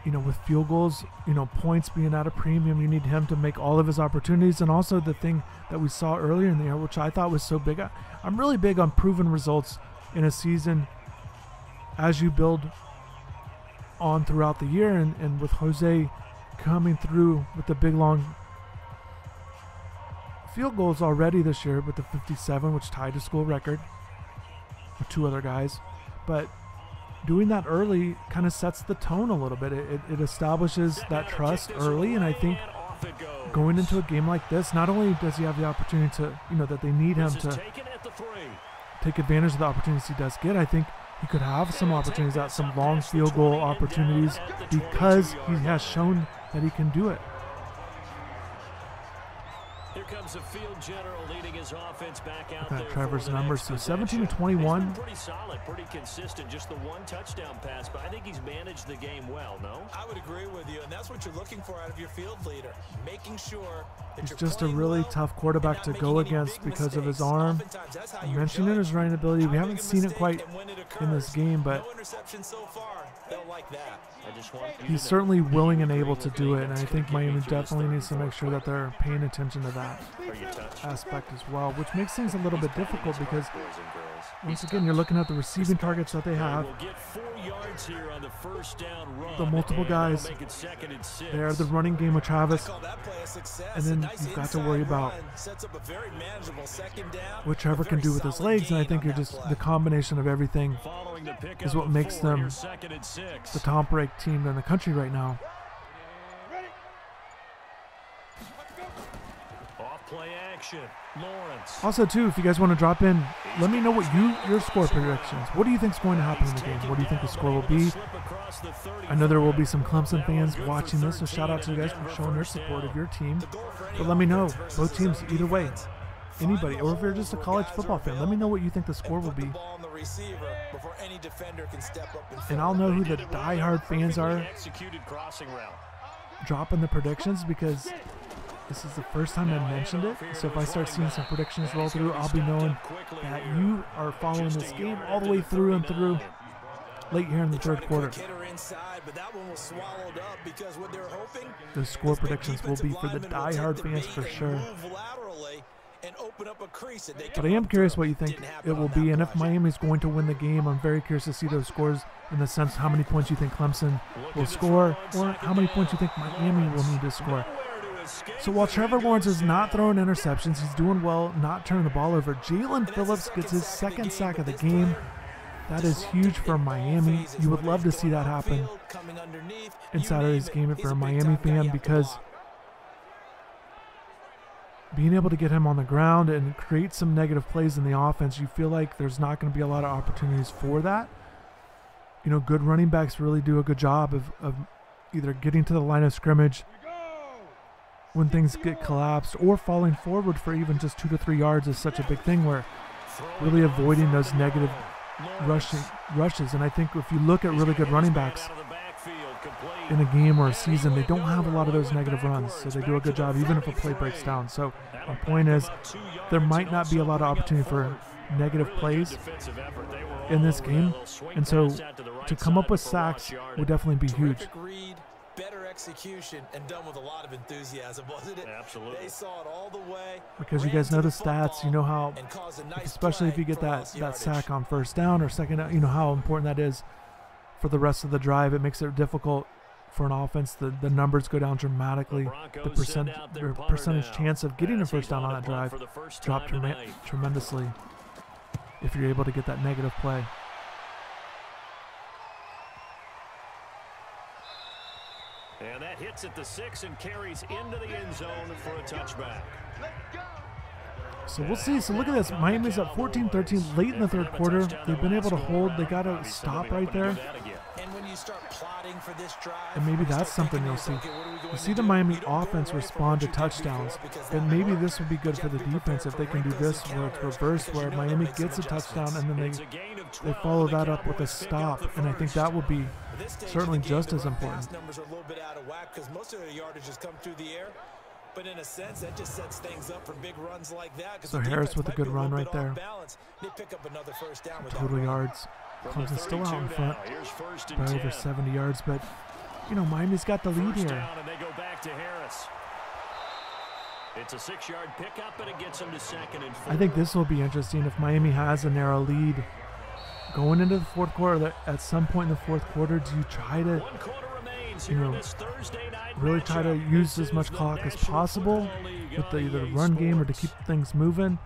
you know, with field goals, you know, points being at a premium, you need him to make all of his opportunities. And also the thing that we saw earlier in the year, which I thought was so big, I, I'm really big on proven results in a season as you build on throughout the year. And, and with Jose coming through with the big, long field goals already this year with the fifty-seven, which tied a school record with two other guys. But doing that early kind of sets the tone a little bit. It, it, it establishes that trust early, and I think going into a game like this, not only does he have the opportunity to, you know, that they need him to take advantage of the opportunities he does get, I think he could have some opportunities out, some long field goal opportunities, because he has shown that he can do it. Here comes the field general leading his offense back out there. Trevor's numbers, so seventeen to twenty-one. Pretty solid, pretty consistent. Just the one touchdown pass, but I think he's managed the game well, no? I would agree with you, and that's what you're looking for out of your field leader, making sure that he's just a really well, tough quarterback to go against because mistakes. of his arm. You mentioned in his running ability. How we haven't seen it quite it occurs, in this game, but no interception so far. They'll like that. I just want he's you certainly willing and able to do it, and I think Miami definitely needs to make sure that they're paying attention to that aspect as well, which makes things a little bit difficult because once again you're looking at the receiving targets that they have, the multiple guys there, the running game with Travis, and then you've got to worry about what Trevor can do with his legs. And I think you're just the combination of everything is what makes them the top ranked team in the country right now. Play action, Lawrence. Also, too, if you guys want to drop in, let me know what you your score predictions. What do you think is going to happen in the game? What do you think the score will be? I know there will be some Clemson fans watching this, so shout out to you guys for showing your support of your team. But let me know, both teams, either way, anybody, or if you're just a college football fan, let me know what you think the score will be. And I'll know who the diehard fans are dropping the predictions, because this is the first time I mentioned it, so if I start seeing some predictions roll through, I'll be knowing that you are following this game all the way through and through late here in the third quarter. The score predictions will be for the diehard fans for sure. But I am curious what you think it will be, and if Miami's going to win the game, I'm very curious to see those scores in the sense how many points you think Clemson will score, or how many points you think Miami will need to score. So while Trevor Lawrence is not throwing interceptions, he's doing well not turning the ball over. Jaelan Phillips gets his second sack of the game. That is huge for Miami. You would love to see that happen in Saturday's game if you're a Miami fan, because being able to get him on the ground and create some negative plays in the offense, you feel like there's not going to be a lot of opportunities for that. You know, good running backs really do a good job of, of either getting to the line of scrimmage when things get collapsed, or falling forward for even just two to three yards is such a big thing, where really avoiding those negative rushing, rushes. And I think if you look at really good running backs in a game or a season, they don't have a lot of those negative runs, so they do a good job even if a play breaks down. So my point is, there might not be a lot of opportunity for negative plays in this game, and so to come up with sacks would definitely be huge. Better execution, and done with a lot of enthusiasm, wasn't it? Absolutely. They saw it all the way. Because you guys know the stats, you know how, especially if you get that that sack on first down or second down, you know how important that is for the rest of the drive. It makes it difficult for an offense. The the numbers go down dramatically. The percent their percentage chance of getting a first down on that drive dropped tremendously if you're able to get that negative play. And that hits at the six and carries into the end zone for a touchback. So we'll see. So look at this. Miami's up fourteen thirteen late in the third quarter. They've been able to hold. They got to stop right there. And maybe that's something you'll see. You see the Miami offense respond to touchdowns, and maybe this would be good for the defense if they can do this, where it's reversed, where Miami gets a touchdown and then they they follow that up with a stop. And I think that will be certainly just as important. Numbers are a little bit out of whack because most of the yardage has come through the air, but in a sense that just sets things up for big runs like that. So Harris with a good run right there. They pick up another first down. Total yards, Clemson still out in front by over seventy yards, but you know, Miami's got the lead here. Down, and they go back to Harris. It's a six-yard pickup, and it gets them to second and four. I think this will be interesting if Miami has a narrow lead. Going into the fourth quarter, at some point in the fourth quarter, do you try to, you know, really try to use as much clock as possible with the, either the run game or to keep things moving?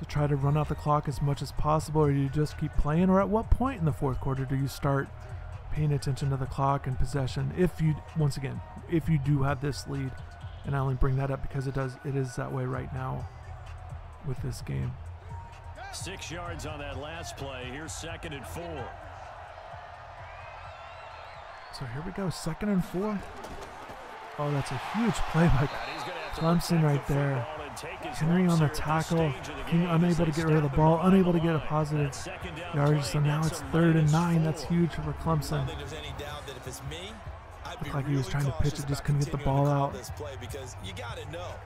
To try to run out the clock as much as possible, or do you just keep playing? Or at what point in the fourth quarter do you start paying attention to the clock and possession? If you, once again, if you do have this lead. And I only bring that up because it does it is that way right now with this game. Six yards on that last play. Here's second and four. So here we go, second and four. Oh, that's a huge play by Clemson right there. Henry on the tackle, King unable to get rid of the ball, unable to get a positive yardage. So now it's third and nine. That's huge for Clemson. Looked like he was trying to pitch it, just couldn't get the ball out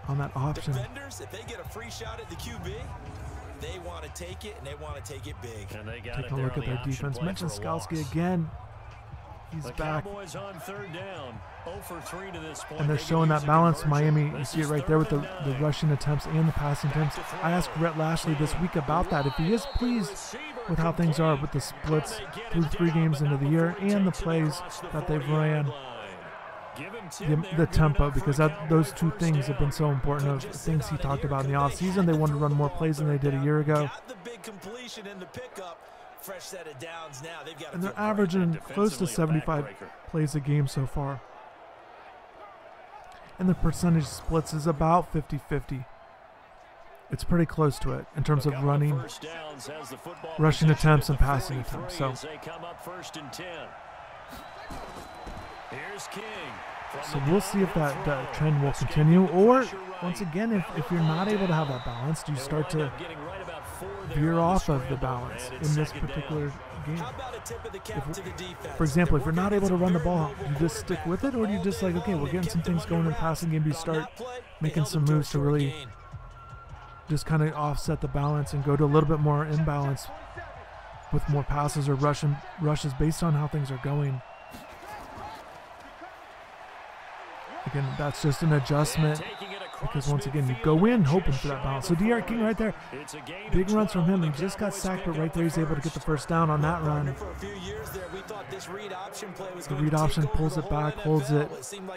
on that option. If they get a free shot at the Q B, they want to take it, and they want to take it big. Take a look at their defense. Mention Skalski again. He's back. And they're showing that balance, Miami. You see it right there with the, the rushing attempts and the passing attempts. I asked Rhett Lashley this week about that. If he is pleased with how things are with the splits through three games into the year and the plays that they've ran, the, the tempo, because that, those two things have been so important. Those things he talked about in the offseason. They wanted to run more plays than they did a year ago. Fresh set of downs now. They've got, and they're averaging close to seventy-five plays a game so far. And the percentage splits is about fifty fifty. It's pretty close to it in terms of running, rushing attempts, and passing attempts. So, so we'll see if that, that trend will continue. Or, once again, if, if you're not able to have that balance, do you start to veer off of the balance in this particular game? If, for example, if you're not able to run the ball, do you just stick with it, or do you just like, okay, we're getting some things going in the passing game, do you start making some moves to really just kind of offset the balance and go to a little bit more imbalance with more passes or rushing, rushes based on how things are going? Again, that's just an adjustment. Because once again, you go in hoping for that balance. So D'Eriq King right there, big runs from him. He just got sacked, but right there he's able to get the first down on that run. The read option pulls it back, holds it. I think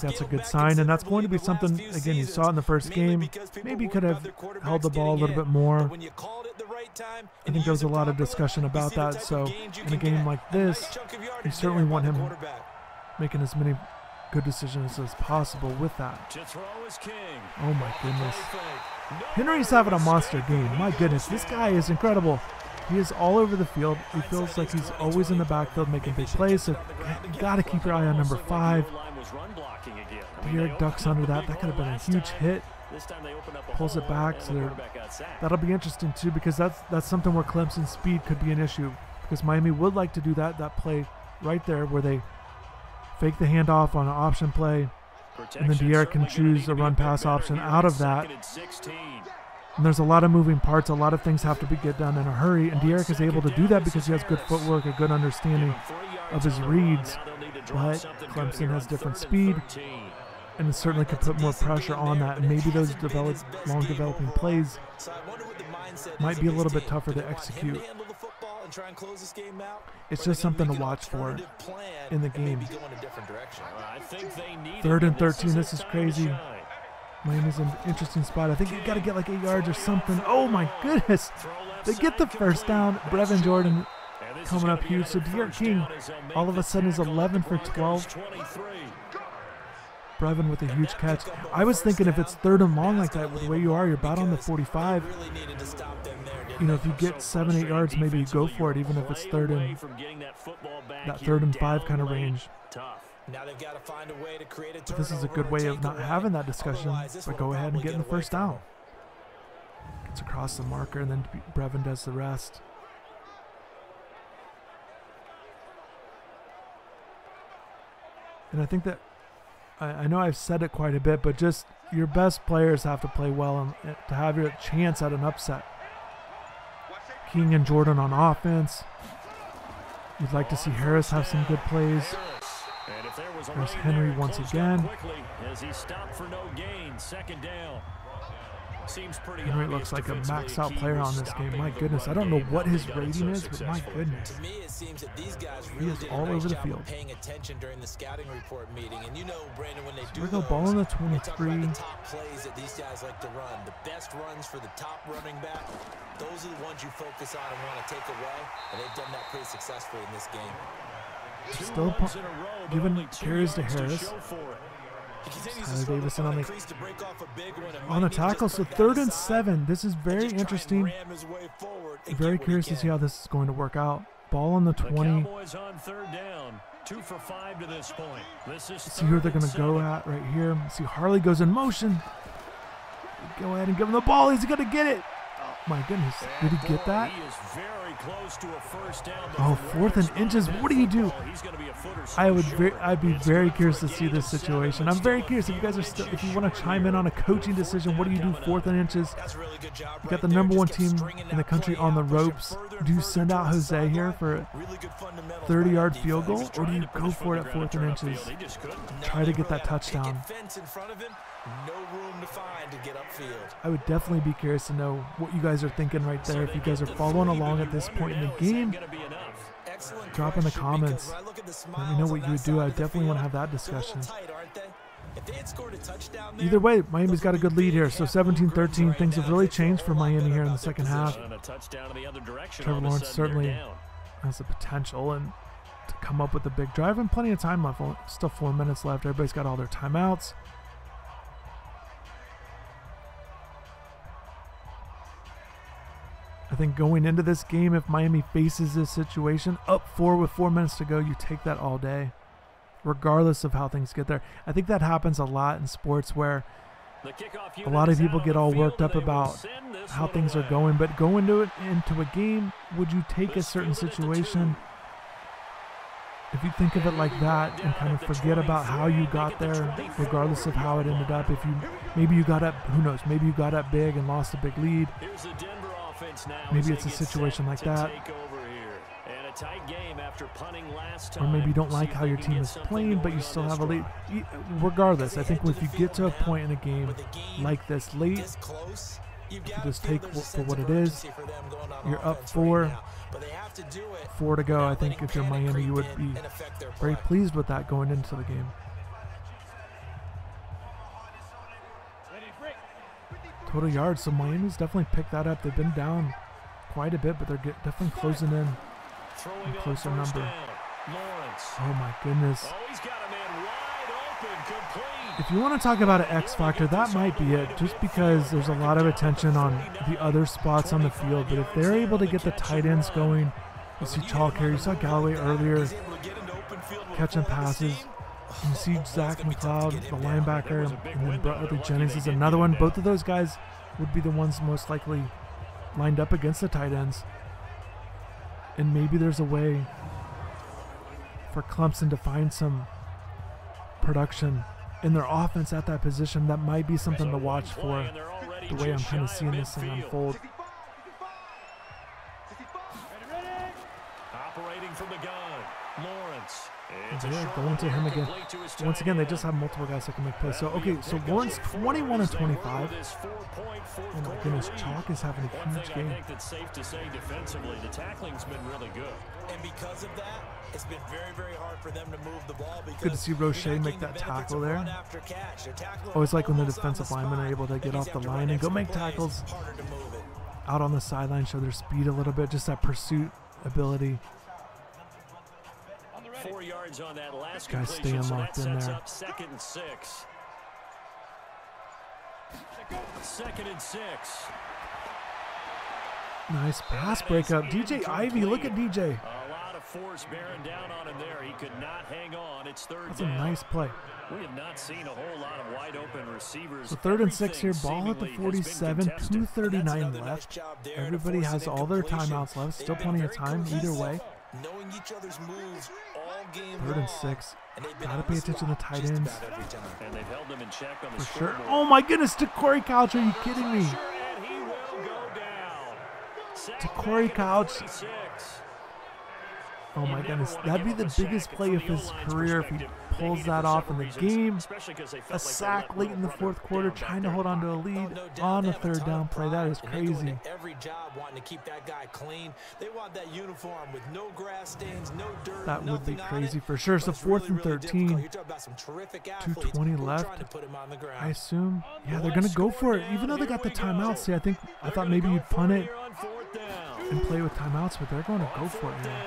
that's a good sign, and that's going to be something, again, you saw it in the first game. Maybe he could have held the ball a little bit more. I think there was a lot of discussion about that. So in a game like this, you certainly want him making as many good decisions as possible with that. Oh my goodness. Henry's having a monster game. My goodness, this guy is incredible. He is all over the field. He feels like he's always in the backfield making big plays. So you gotta keep your eye on number five. D'Eriq ducks under that. That could have been a huge hit. Pulls it back. So that'll be interesting too, because that's that's something where Clemson's speed could be an issue, because Miami would like to do that that play right there where they fake the handoff on an option play, and then D'Eriq can choose a run-pass option out of that. And there's a lot of moving parts. A lot of things have to be get done in a hurry, and D'Eriq is able to do that because he has good footwork, a good understanding of his reads. But Clemson has different speed, and it certainly could put more pressure on that. And maybe those develop, long-developing plays might be a little bit tougher to execute. Try and close this game out. It's just something to watch for in the game. Third and thirteen. This is crazy. Miami's an interesting spot. I think you got to get like eight yards or something. Oh my goodness! They get the first down. Brevin Jordan coming up huge. So D'Eriq King, all of a sudden, is eleven for twelve. Brevin with a huge catch. I was thinking if it's third and long like that, with the way you are, you're about on the forty-five. You know, if you get seven, eight yards, maybe you go for it, even if it's third and that third and five kind of range. But this is a good way of not having that discussion, but go ahead and get in the first down. It's across the marker, and then Brevin does the rest. And I think that, I, I know I've said it quite a bit, but just your best players have to play well and to have your chance at an upset. King and Jordan on offense. We'd like to see Harris have some good plays. There's Henry once again. Henry looks like a max out player on this game. My goodness, I don't know what his rating is, but my goodness, he is all over the field. So we go ball in the twenty-three. Those are the ones you focus on and want to take away, and they've done that pretty successfully in this game. Still giving carries to Harris. Tyler Davis on the, on the tackle, so third and seven. This is very interesting. Very curious to see how this is going to work out. Ball on the twenty. Let's see who they're going to go at right here. Let's see, Harley goes in motion. Go ahead and give him the ball. He's going to get it. Oh, my goodness. Did he get that? Oh, fourth and inches. What do you do? I would, very, I'd be very curious to see this situation. I'm very curious if you guys are still, if you want to chime in on a coaching decision. What do you do fourth and inches? You got the number one team in the country on the ropes. Do you send out Jose here for a thirty yard field goal, or do you go for it at fourth and inches? Try to get that touchdown. I would definitely be curious to know what you guys are thinking right there. If you guys are following along at this point in the game, drop in the comments. Let me know what you would do. I definitely want to have that discussion. Either way, Miami's got a good lead here. So seventeen thirteen, things have really changed for Miami here in the second half. Trevor Lawrence certainly has the potential and to come up with a big drive, and plenty of time left. Still four minutes left. Everybody's got all their timeouts. I think going into this game, if Miami faces this situation, up four with four minutes to go, you take that all day, regardless of how things get there. I think that happens a lot in sports where a lot of people get all worked up about how things are going, but go into it into a game, would you take a certain situation? If you think of it like that and kind of forget about how you got there, regardless of how it ended up, if you maybe you got up, who knows, maybe you got up big and lost a big lead. Maybe it's a situation like that, or maybe you don't like how your team is playing, but you still have a lead. Regardless, I think if you get to a point in a game like this late, you just take for what it is. You're up four, four to go. I think if you're Miami, you would be very pleased with that going into the game. Total yards, so Miami's definitely picked that up. They've been down quite a bit, but they're get, definitely closing in a closer number. Oh my goodness. If you want to talk about an X factor, that might be it, just because there's a lot of attention on the other spots on the field, but if they're able to get the tight ends going, you see Chalk here, you saw Galloway earlier catching passes. You see Zach McCloud, the linebacker, and then Brett Arthur Jennings is another one. Both of those guys would be the ones most likely lined up against the tight ends. And maybe there's a way for Clemson to find some production in their offense at that position. That might be something to watch for, the way I'm kind of seeing this thing unfold. Operating from the gun, Lawrence. Yeah, going to him again. Once again, they just have multiple guys that can make plays. So, okay, so Lawrence twenty-one and twenty-five. Oh my goodness, Chalk is having a huge game. Good to see Roche make that tackle there. Always like when the defensive linemen are able to get off the line and go make tackles out on the sideline, show their speed a little bit, just that pursuit ability. Four yards on that last guys staying so locked in there. Second and six. Second and six. Nice pass breakup. D J Ivey, look at D J. A lot of force bearing down on him there. He could not hang on. It's third. That's a nice play. We have not seen a whole lot of wide open receivers. So third and six here. Ball at the forty-seven. two thirty-nine left. Everybody has all their timeouts left. Still plenty of time either way. Knowing each other's moves all game long. Third and six. Gotta pay attention to the tight ends. And they've held them in check on the scoreboard. For sure. Oh my goodness, to Corey Couch, are you kidding me? To Corey Couch. Oh my goodness, that'd be the biggest play of his career if he pulls that off in the game. A sack late in the fourth quarter, trying to hold on to a lead on a third down play. That is crazy. That would be crazy for sure. So fourth and thirteen, two twenty left, I assume. Yeah, they're going to go for it. Even though they got the timeout, see, I think, I thought maybe you'd punt it and play with timeouts, but they're going to go for it now.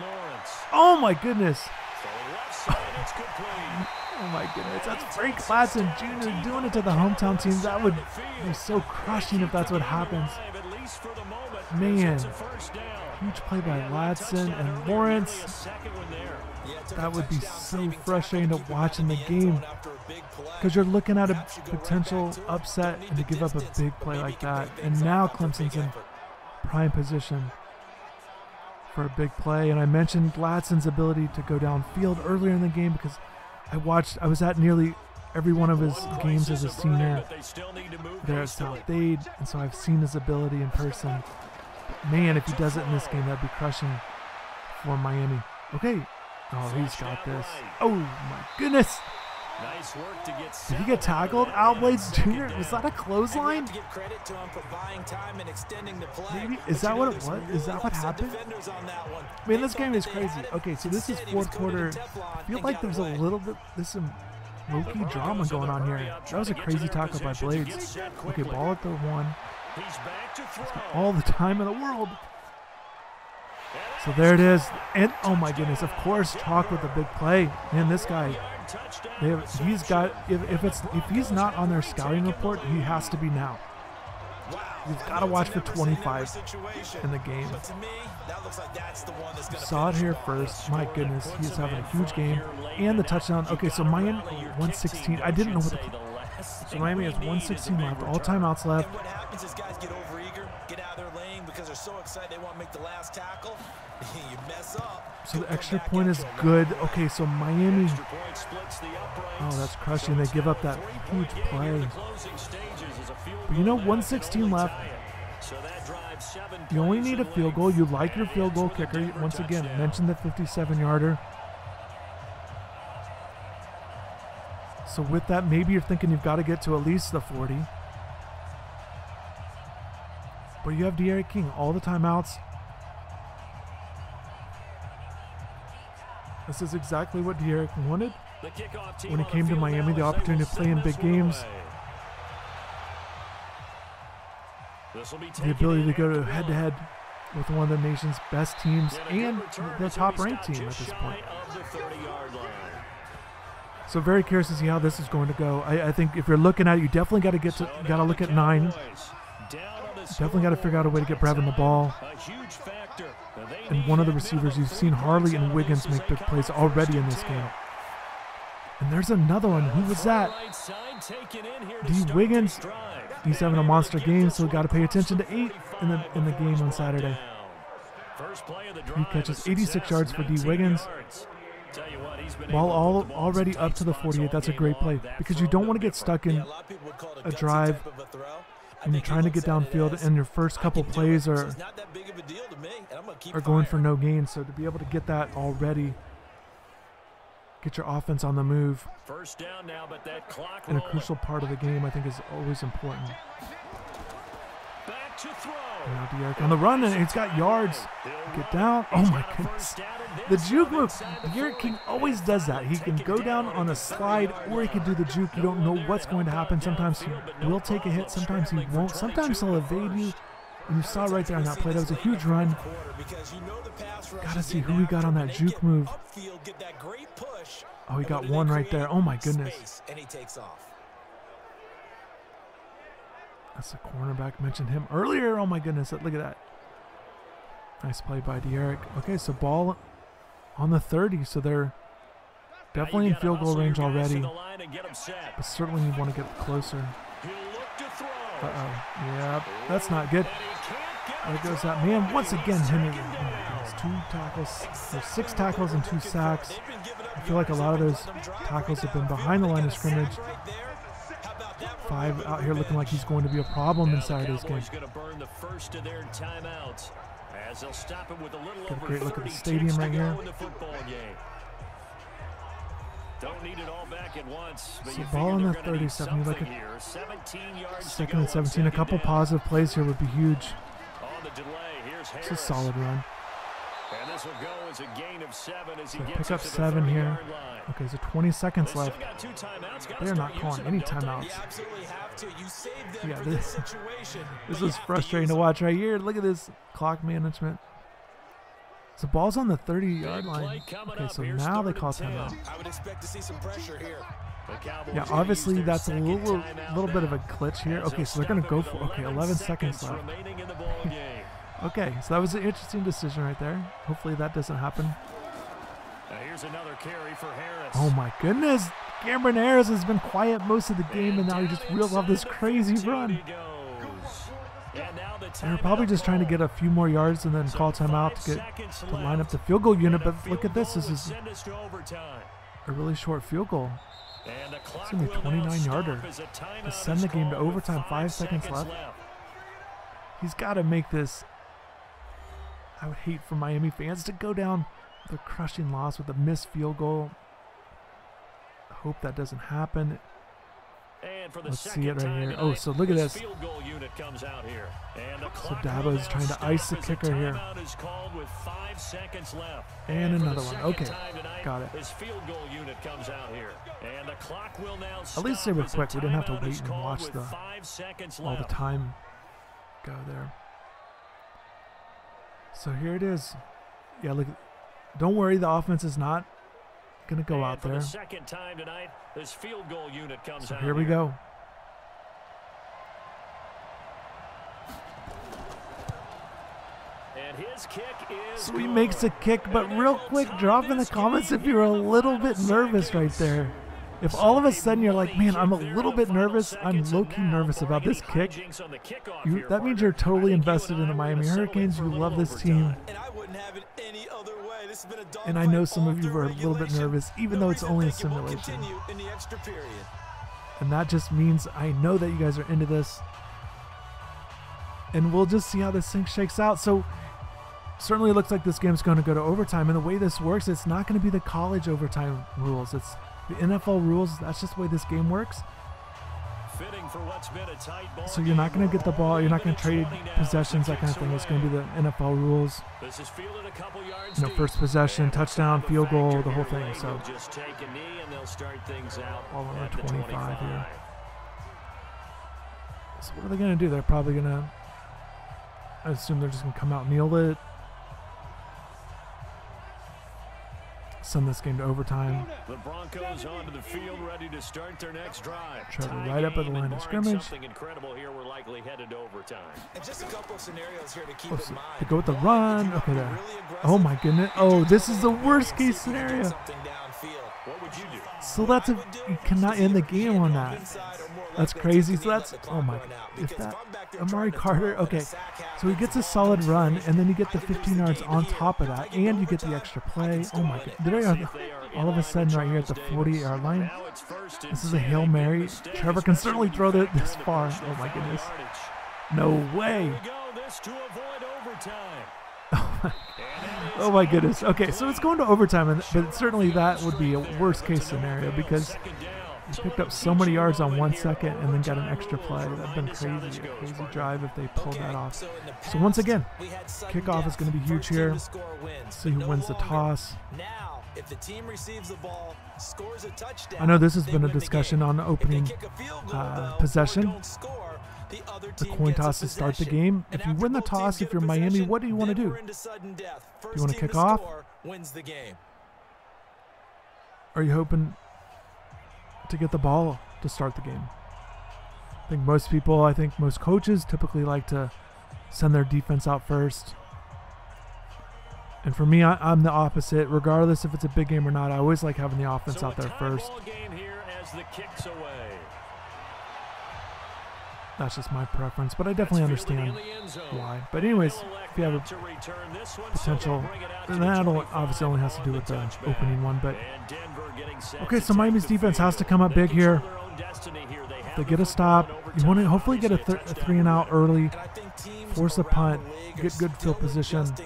Lawrence. Oh my goodness. Oh my goodness. That's Frank Ladson Junior doing it to the hometown team. That would be so crushing if that's what happens. Man, huge play by Ladson and Lawrence. That would be so frustrating to watch in the game, because you're looking at a potential upset and to give up a big play like that. And now Clemson's in prime position for a big play. And I mentioned Ladson's ability to go downfield earlier in the game, because I watched, I was at nearly every one of his games as a senior there at South Dade, and so I've seen his ability in person. Man, if he does it in this game, that'd be crushing for Miami. Okay. Oh, he's got this. Oh my goodness. Nice work to get. Did he get tackled? Al Blades Junior? Was that a clothesline? Maybe, is that what it was? Is that what happened? Man, this game is crazy. Okay, so this is fourth quarter. I feel like there's a little bit, there's some low-key drama going on here. That was a crazy tackle by Blades. Okay, ball at the one. He's got all the time in the world. So there it is. And oh my goodness, of course, chalk with a big play. Man, this guy. They have, he's got, if, if it's if he's not on their scouting report, he has to be now. You've got to watch for twenty-five in the game. You saw it here first. My goodness, he's having a huge game. And the touchdown. Okay, so Miami one sixteen. I didn't know what the, so Miami has one sixteen left, all timeouts left. They're so excited they want to make the last tackle. You mess up. So the extra point is good. Okay, so Miami. Oh, that's crushing. They give up that huge play. But you know, one sixteen left. You only need a field goal. You like your field goal kicker. Once again, mention the fifty-seven yarder. So with that, maybe you're thinking you've got to get to at least the forty. But you have D'Eriq King, all the timeouts. This is exactly what D'Eriq wanted when he came to Miami, the opportunity to play in big games. The ability to go to head-to-head with one of the nation's best teams and the top-ranked team at this point. So very curious to see how this is going to go. I, I think if you're looking at it, you definitely got to get to, got to look at nine. Definitely got to figure out a way to get Brevin the ball. And one of the receivers, you've seen Harley and Wiggins make big plays already in this game. And there's another one. Who was that? Dee Wiggins. He's having a monster game, so we got to pay attention to eight in the in the game on Saturday. He catches eighty-six yards for Dee Wiggins. Ball all, already up to the forty-eight. That's a great play, because you don't want to get stuck in a drive and you're trying to get downfield, and your first couple plays are are going for no gain. So to be able to get that already, get your offense on the move, and a crucial part of the game, I think, is always important. Now D'Eriq on the run, and he's got yards. Get down. Oh my goodness. The juke move. D'Eriq King always does that. He can go down on a slide, or he can do the juke. You don't know what's going to happen. Sometimes he will take a hit. Sometimes he won't. Sometimes he'll evade you. And you saw right there on that play, that was a huge run. Gotta see who he got on that juke move. Oh, he got one right there. Oh my goodness. And he takes off. That's the cornerback, mentioned him earlier. Oh my goodness, look at that. Nice play by D'Eriq. Okay, so ball on the thirty, so they're definitely in field goal range already. But certainly you want to get closer. Uh-oh, yeah, that's not good. There goes that man. Once again, Henry. Two tackles, there's six tackles and two sacks. I feel like a lot of those tackles have been behind the line of scrimmage. Five out here looking like he's going to be a problem in Saturday's game. As they'll stop him with a little over great looking stadium right here. Don't need it all back at once. But so ball in the thirty-seven. Like a second and seventeen. A couple positive plays here would be huge. On the delay, here's Harris. It's a solid run. And this will go as a gain of seven as so he gets pick up seven here. Okay, so twenty seconds left. They're not calling any timeouts. Yeah, this, this is frustrating to watch right here. Look at this clock management. So ball's on the thirty-yard line. Okay, so now they call timeout. Yeah, obviously that's a little, little bit of a glitch here. Okay, so they're going to go for okay, eleven seconds left. Okay, so that was an interesting decision right there. Hopefully that doesn't happen. Now here's another carry for Harris. Oh my goodness! Cameron Harris has been quiet most of the game, and, and now he just reels off this crazy run. They're probably just trying to get a few more yards and then so call timeout to get to line up the field goal unit. But look at this, this is a really short field goal. And it's gonna be a twenty-nine yarder to send the game to overtime. Five seconds left. He's got to make this. I would hate for Miami fans to go down with a crushing loss with a missed field goal. I hope that doesn't happen. And for the Let's see it right here. Tonight, oh, so look at this. This field goal unit comes out here. And the so Dabo is trying to ice the kicker here. Is called with five seconds left. And, and another one. Okay, tonight, got it. His field goal unit comes out here. And the clock will now At least they were quick. We didn't have to wait and watch the all the time go there. So here it is. Yeah, look. Don't worry, the offense is not gonna go and out there. The second time tonight, this field goal unit comes so out here we here. go. And his kick is so he good. makes a kick, but and real quick, drop in the comments if you're a little bit nervous right there. If all of a sudden you're like, man, I'm a little bit nervous, I'm low-key nervous about this kick, you, that means you're totally invested in the Miami Hurricanes. You love this team. And I know some of you are a little bit nervous, even though it's only a simulation. And that just means I know that you guys are into this. And we'll just see how this thing shakes out. So certainly it looks like this game's going to go to overtime. And the way this works, it's not going to be the college overtime rules. It's the N F L rules. That's just the way this game works. Fitting for what's been a tight ball so you're not going to get the ball. You're not going to trade possessions, that kind of thing. It's going to be the N F L rules. This is fielded a couple yards you know, first possession, touchdown, field goal, the whole thing. So just take a knee and they'll start things out all over twenty-five here. So what are they going to do? They're probably going to, I assume they're just going to come out and kneel it. Send this game to overtime. The Broncos onto the field, ready to start their next drive. Trevor right up at the line of scrimmage. Something incredible here. We're likely headed to overtime. And just a couple of scenarios here to keep in mind. They go with the run. Okay, there. Oh my goodness. Oh, this is the worst case scenario. What would you do? So that's a you cannot end the game on that. That's crazy. So that's oh my. If that Amari Carter. Okay, so he gets a solid run, and then you get the fifteen yards on top of that, and you get the extra play. Oh my god! All of a sudden, right here at the forty-yard line, this is a Hail Mary. Trevor can certainly throw that this far. Oh my goodness! No way! Oh my, oh my goodness. Okay, so it's going to overtime, and, but certainly that would be a worst-case scenario because you picked up so many yards on one second and then got an extra play. That would have been crazy, a crazy drive if they pulled that off. So once again, kickoff is going to be huge here. Let's see who wins the toss. If the team receives the ball, scores a touchdown, I know this has been a discussion on the opening uh, possession. The coin toss to start the game. If you win the toss, if you're Miami, what do you want to do? Do you want to kick off? Are you hoping to get the ball to start the game? I think most people, I think most coaches typically like to send their defense out first. And for me, I, I'm the opposite. Regardless if it's a big game or not, I always like having the offense so out there first. That's just my preference, but I definitely understand why. But anyways, if you have a potential, and that obviously only has to do with the opening one. But okay, so Miami's defense has to come up big here. If they get a stop, you want to hopefully get a, th a three and out early. force a punt, get good field position, and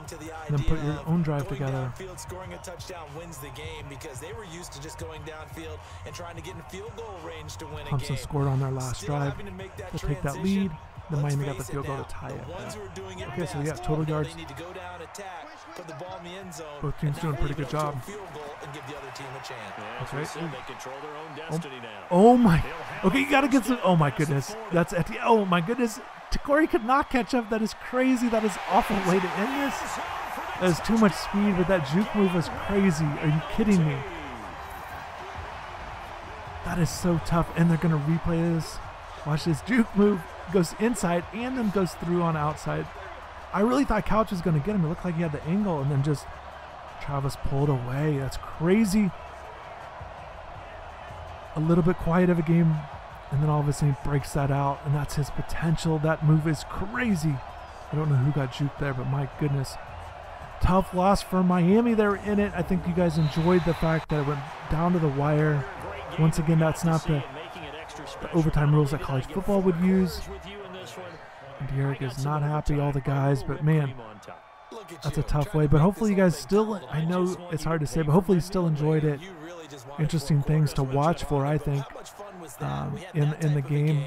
then put your own drive together. Field scoring a touchdown wins the game, because they were used to just going downfield and trying to get in field goal range to win a game. Clemson scored on their last drive. They'll take that lead. Then Miami got the field goal to tie it. Okay, so we got total yards. Both teams doing a pretty good job. That's right. Oh, oh my. Okay, you got to get some. Oh my goodness. That's Etienne. Oh my goodness. Corey could not catch up. That is crazy. That is awful way to end this. That is too much speed, but that juke move was crazy. Are you kidding me? That is so tough. And they're going to replay this. Watch this juke move. Goes inside and then goes through on outside. I really thought Couch was going to get him. It looked like he had the angle, and then just Travis pulled away. That's crazy. A little bit quiet of a game, and then all of a sudden he breaks that out, and that's his potential. That move is crazy. I don't know who got juked there, but my goodness. Tough loss for Miami. They're in it. I think you guys enjoyed the fact that it went down to the wire. Once again, that's not the The overtime rules that college football would use. And D'Eriq is not happy, all the guys, but man, that's a tough way. But hopefully you guys still, I know it's hard to say, but hopefully you still enjoyed it. Interesting things to watch for, I think, um, in, in the game.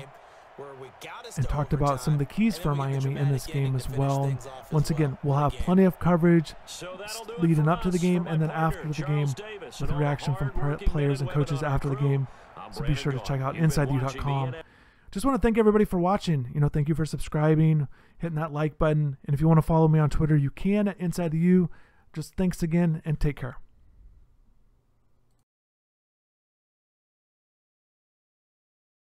And talked about some of the keys for Miami in this game as well. And once again, we'll have plenty of coverage leading up to the game and then after the game with reaction from players and coaches after the game. So be sure to check out inside the U dot com. Just want to thank everybody for watching. You know, thank you for subscribing, hitting that like button. And if you want to follow me on Twitter, you can at Inside the U. Just thanks again and take care.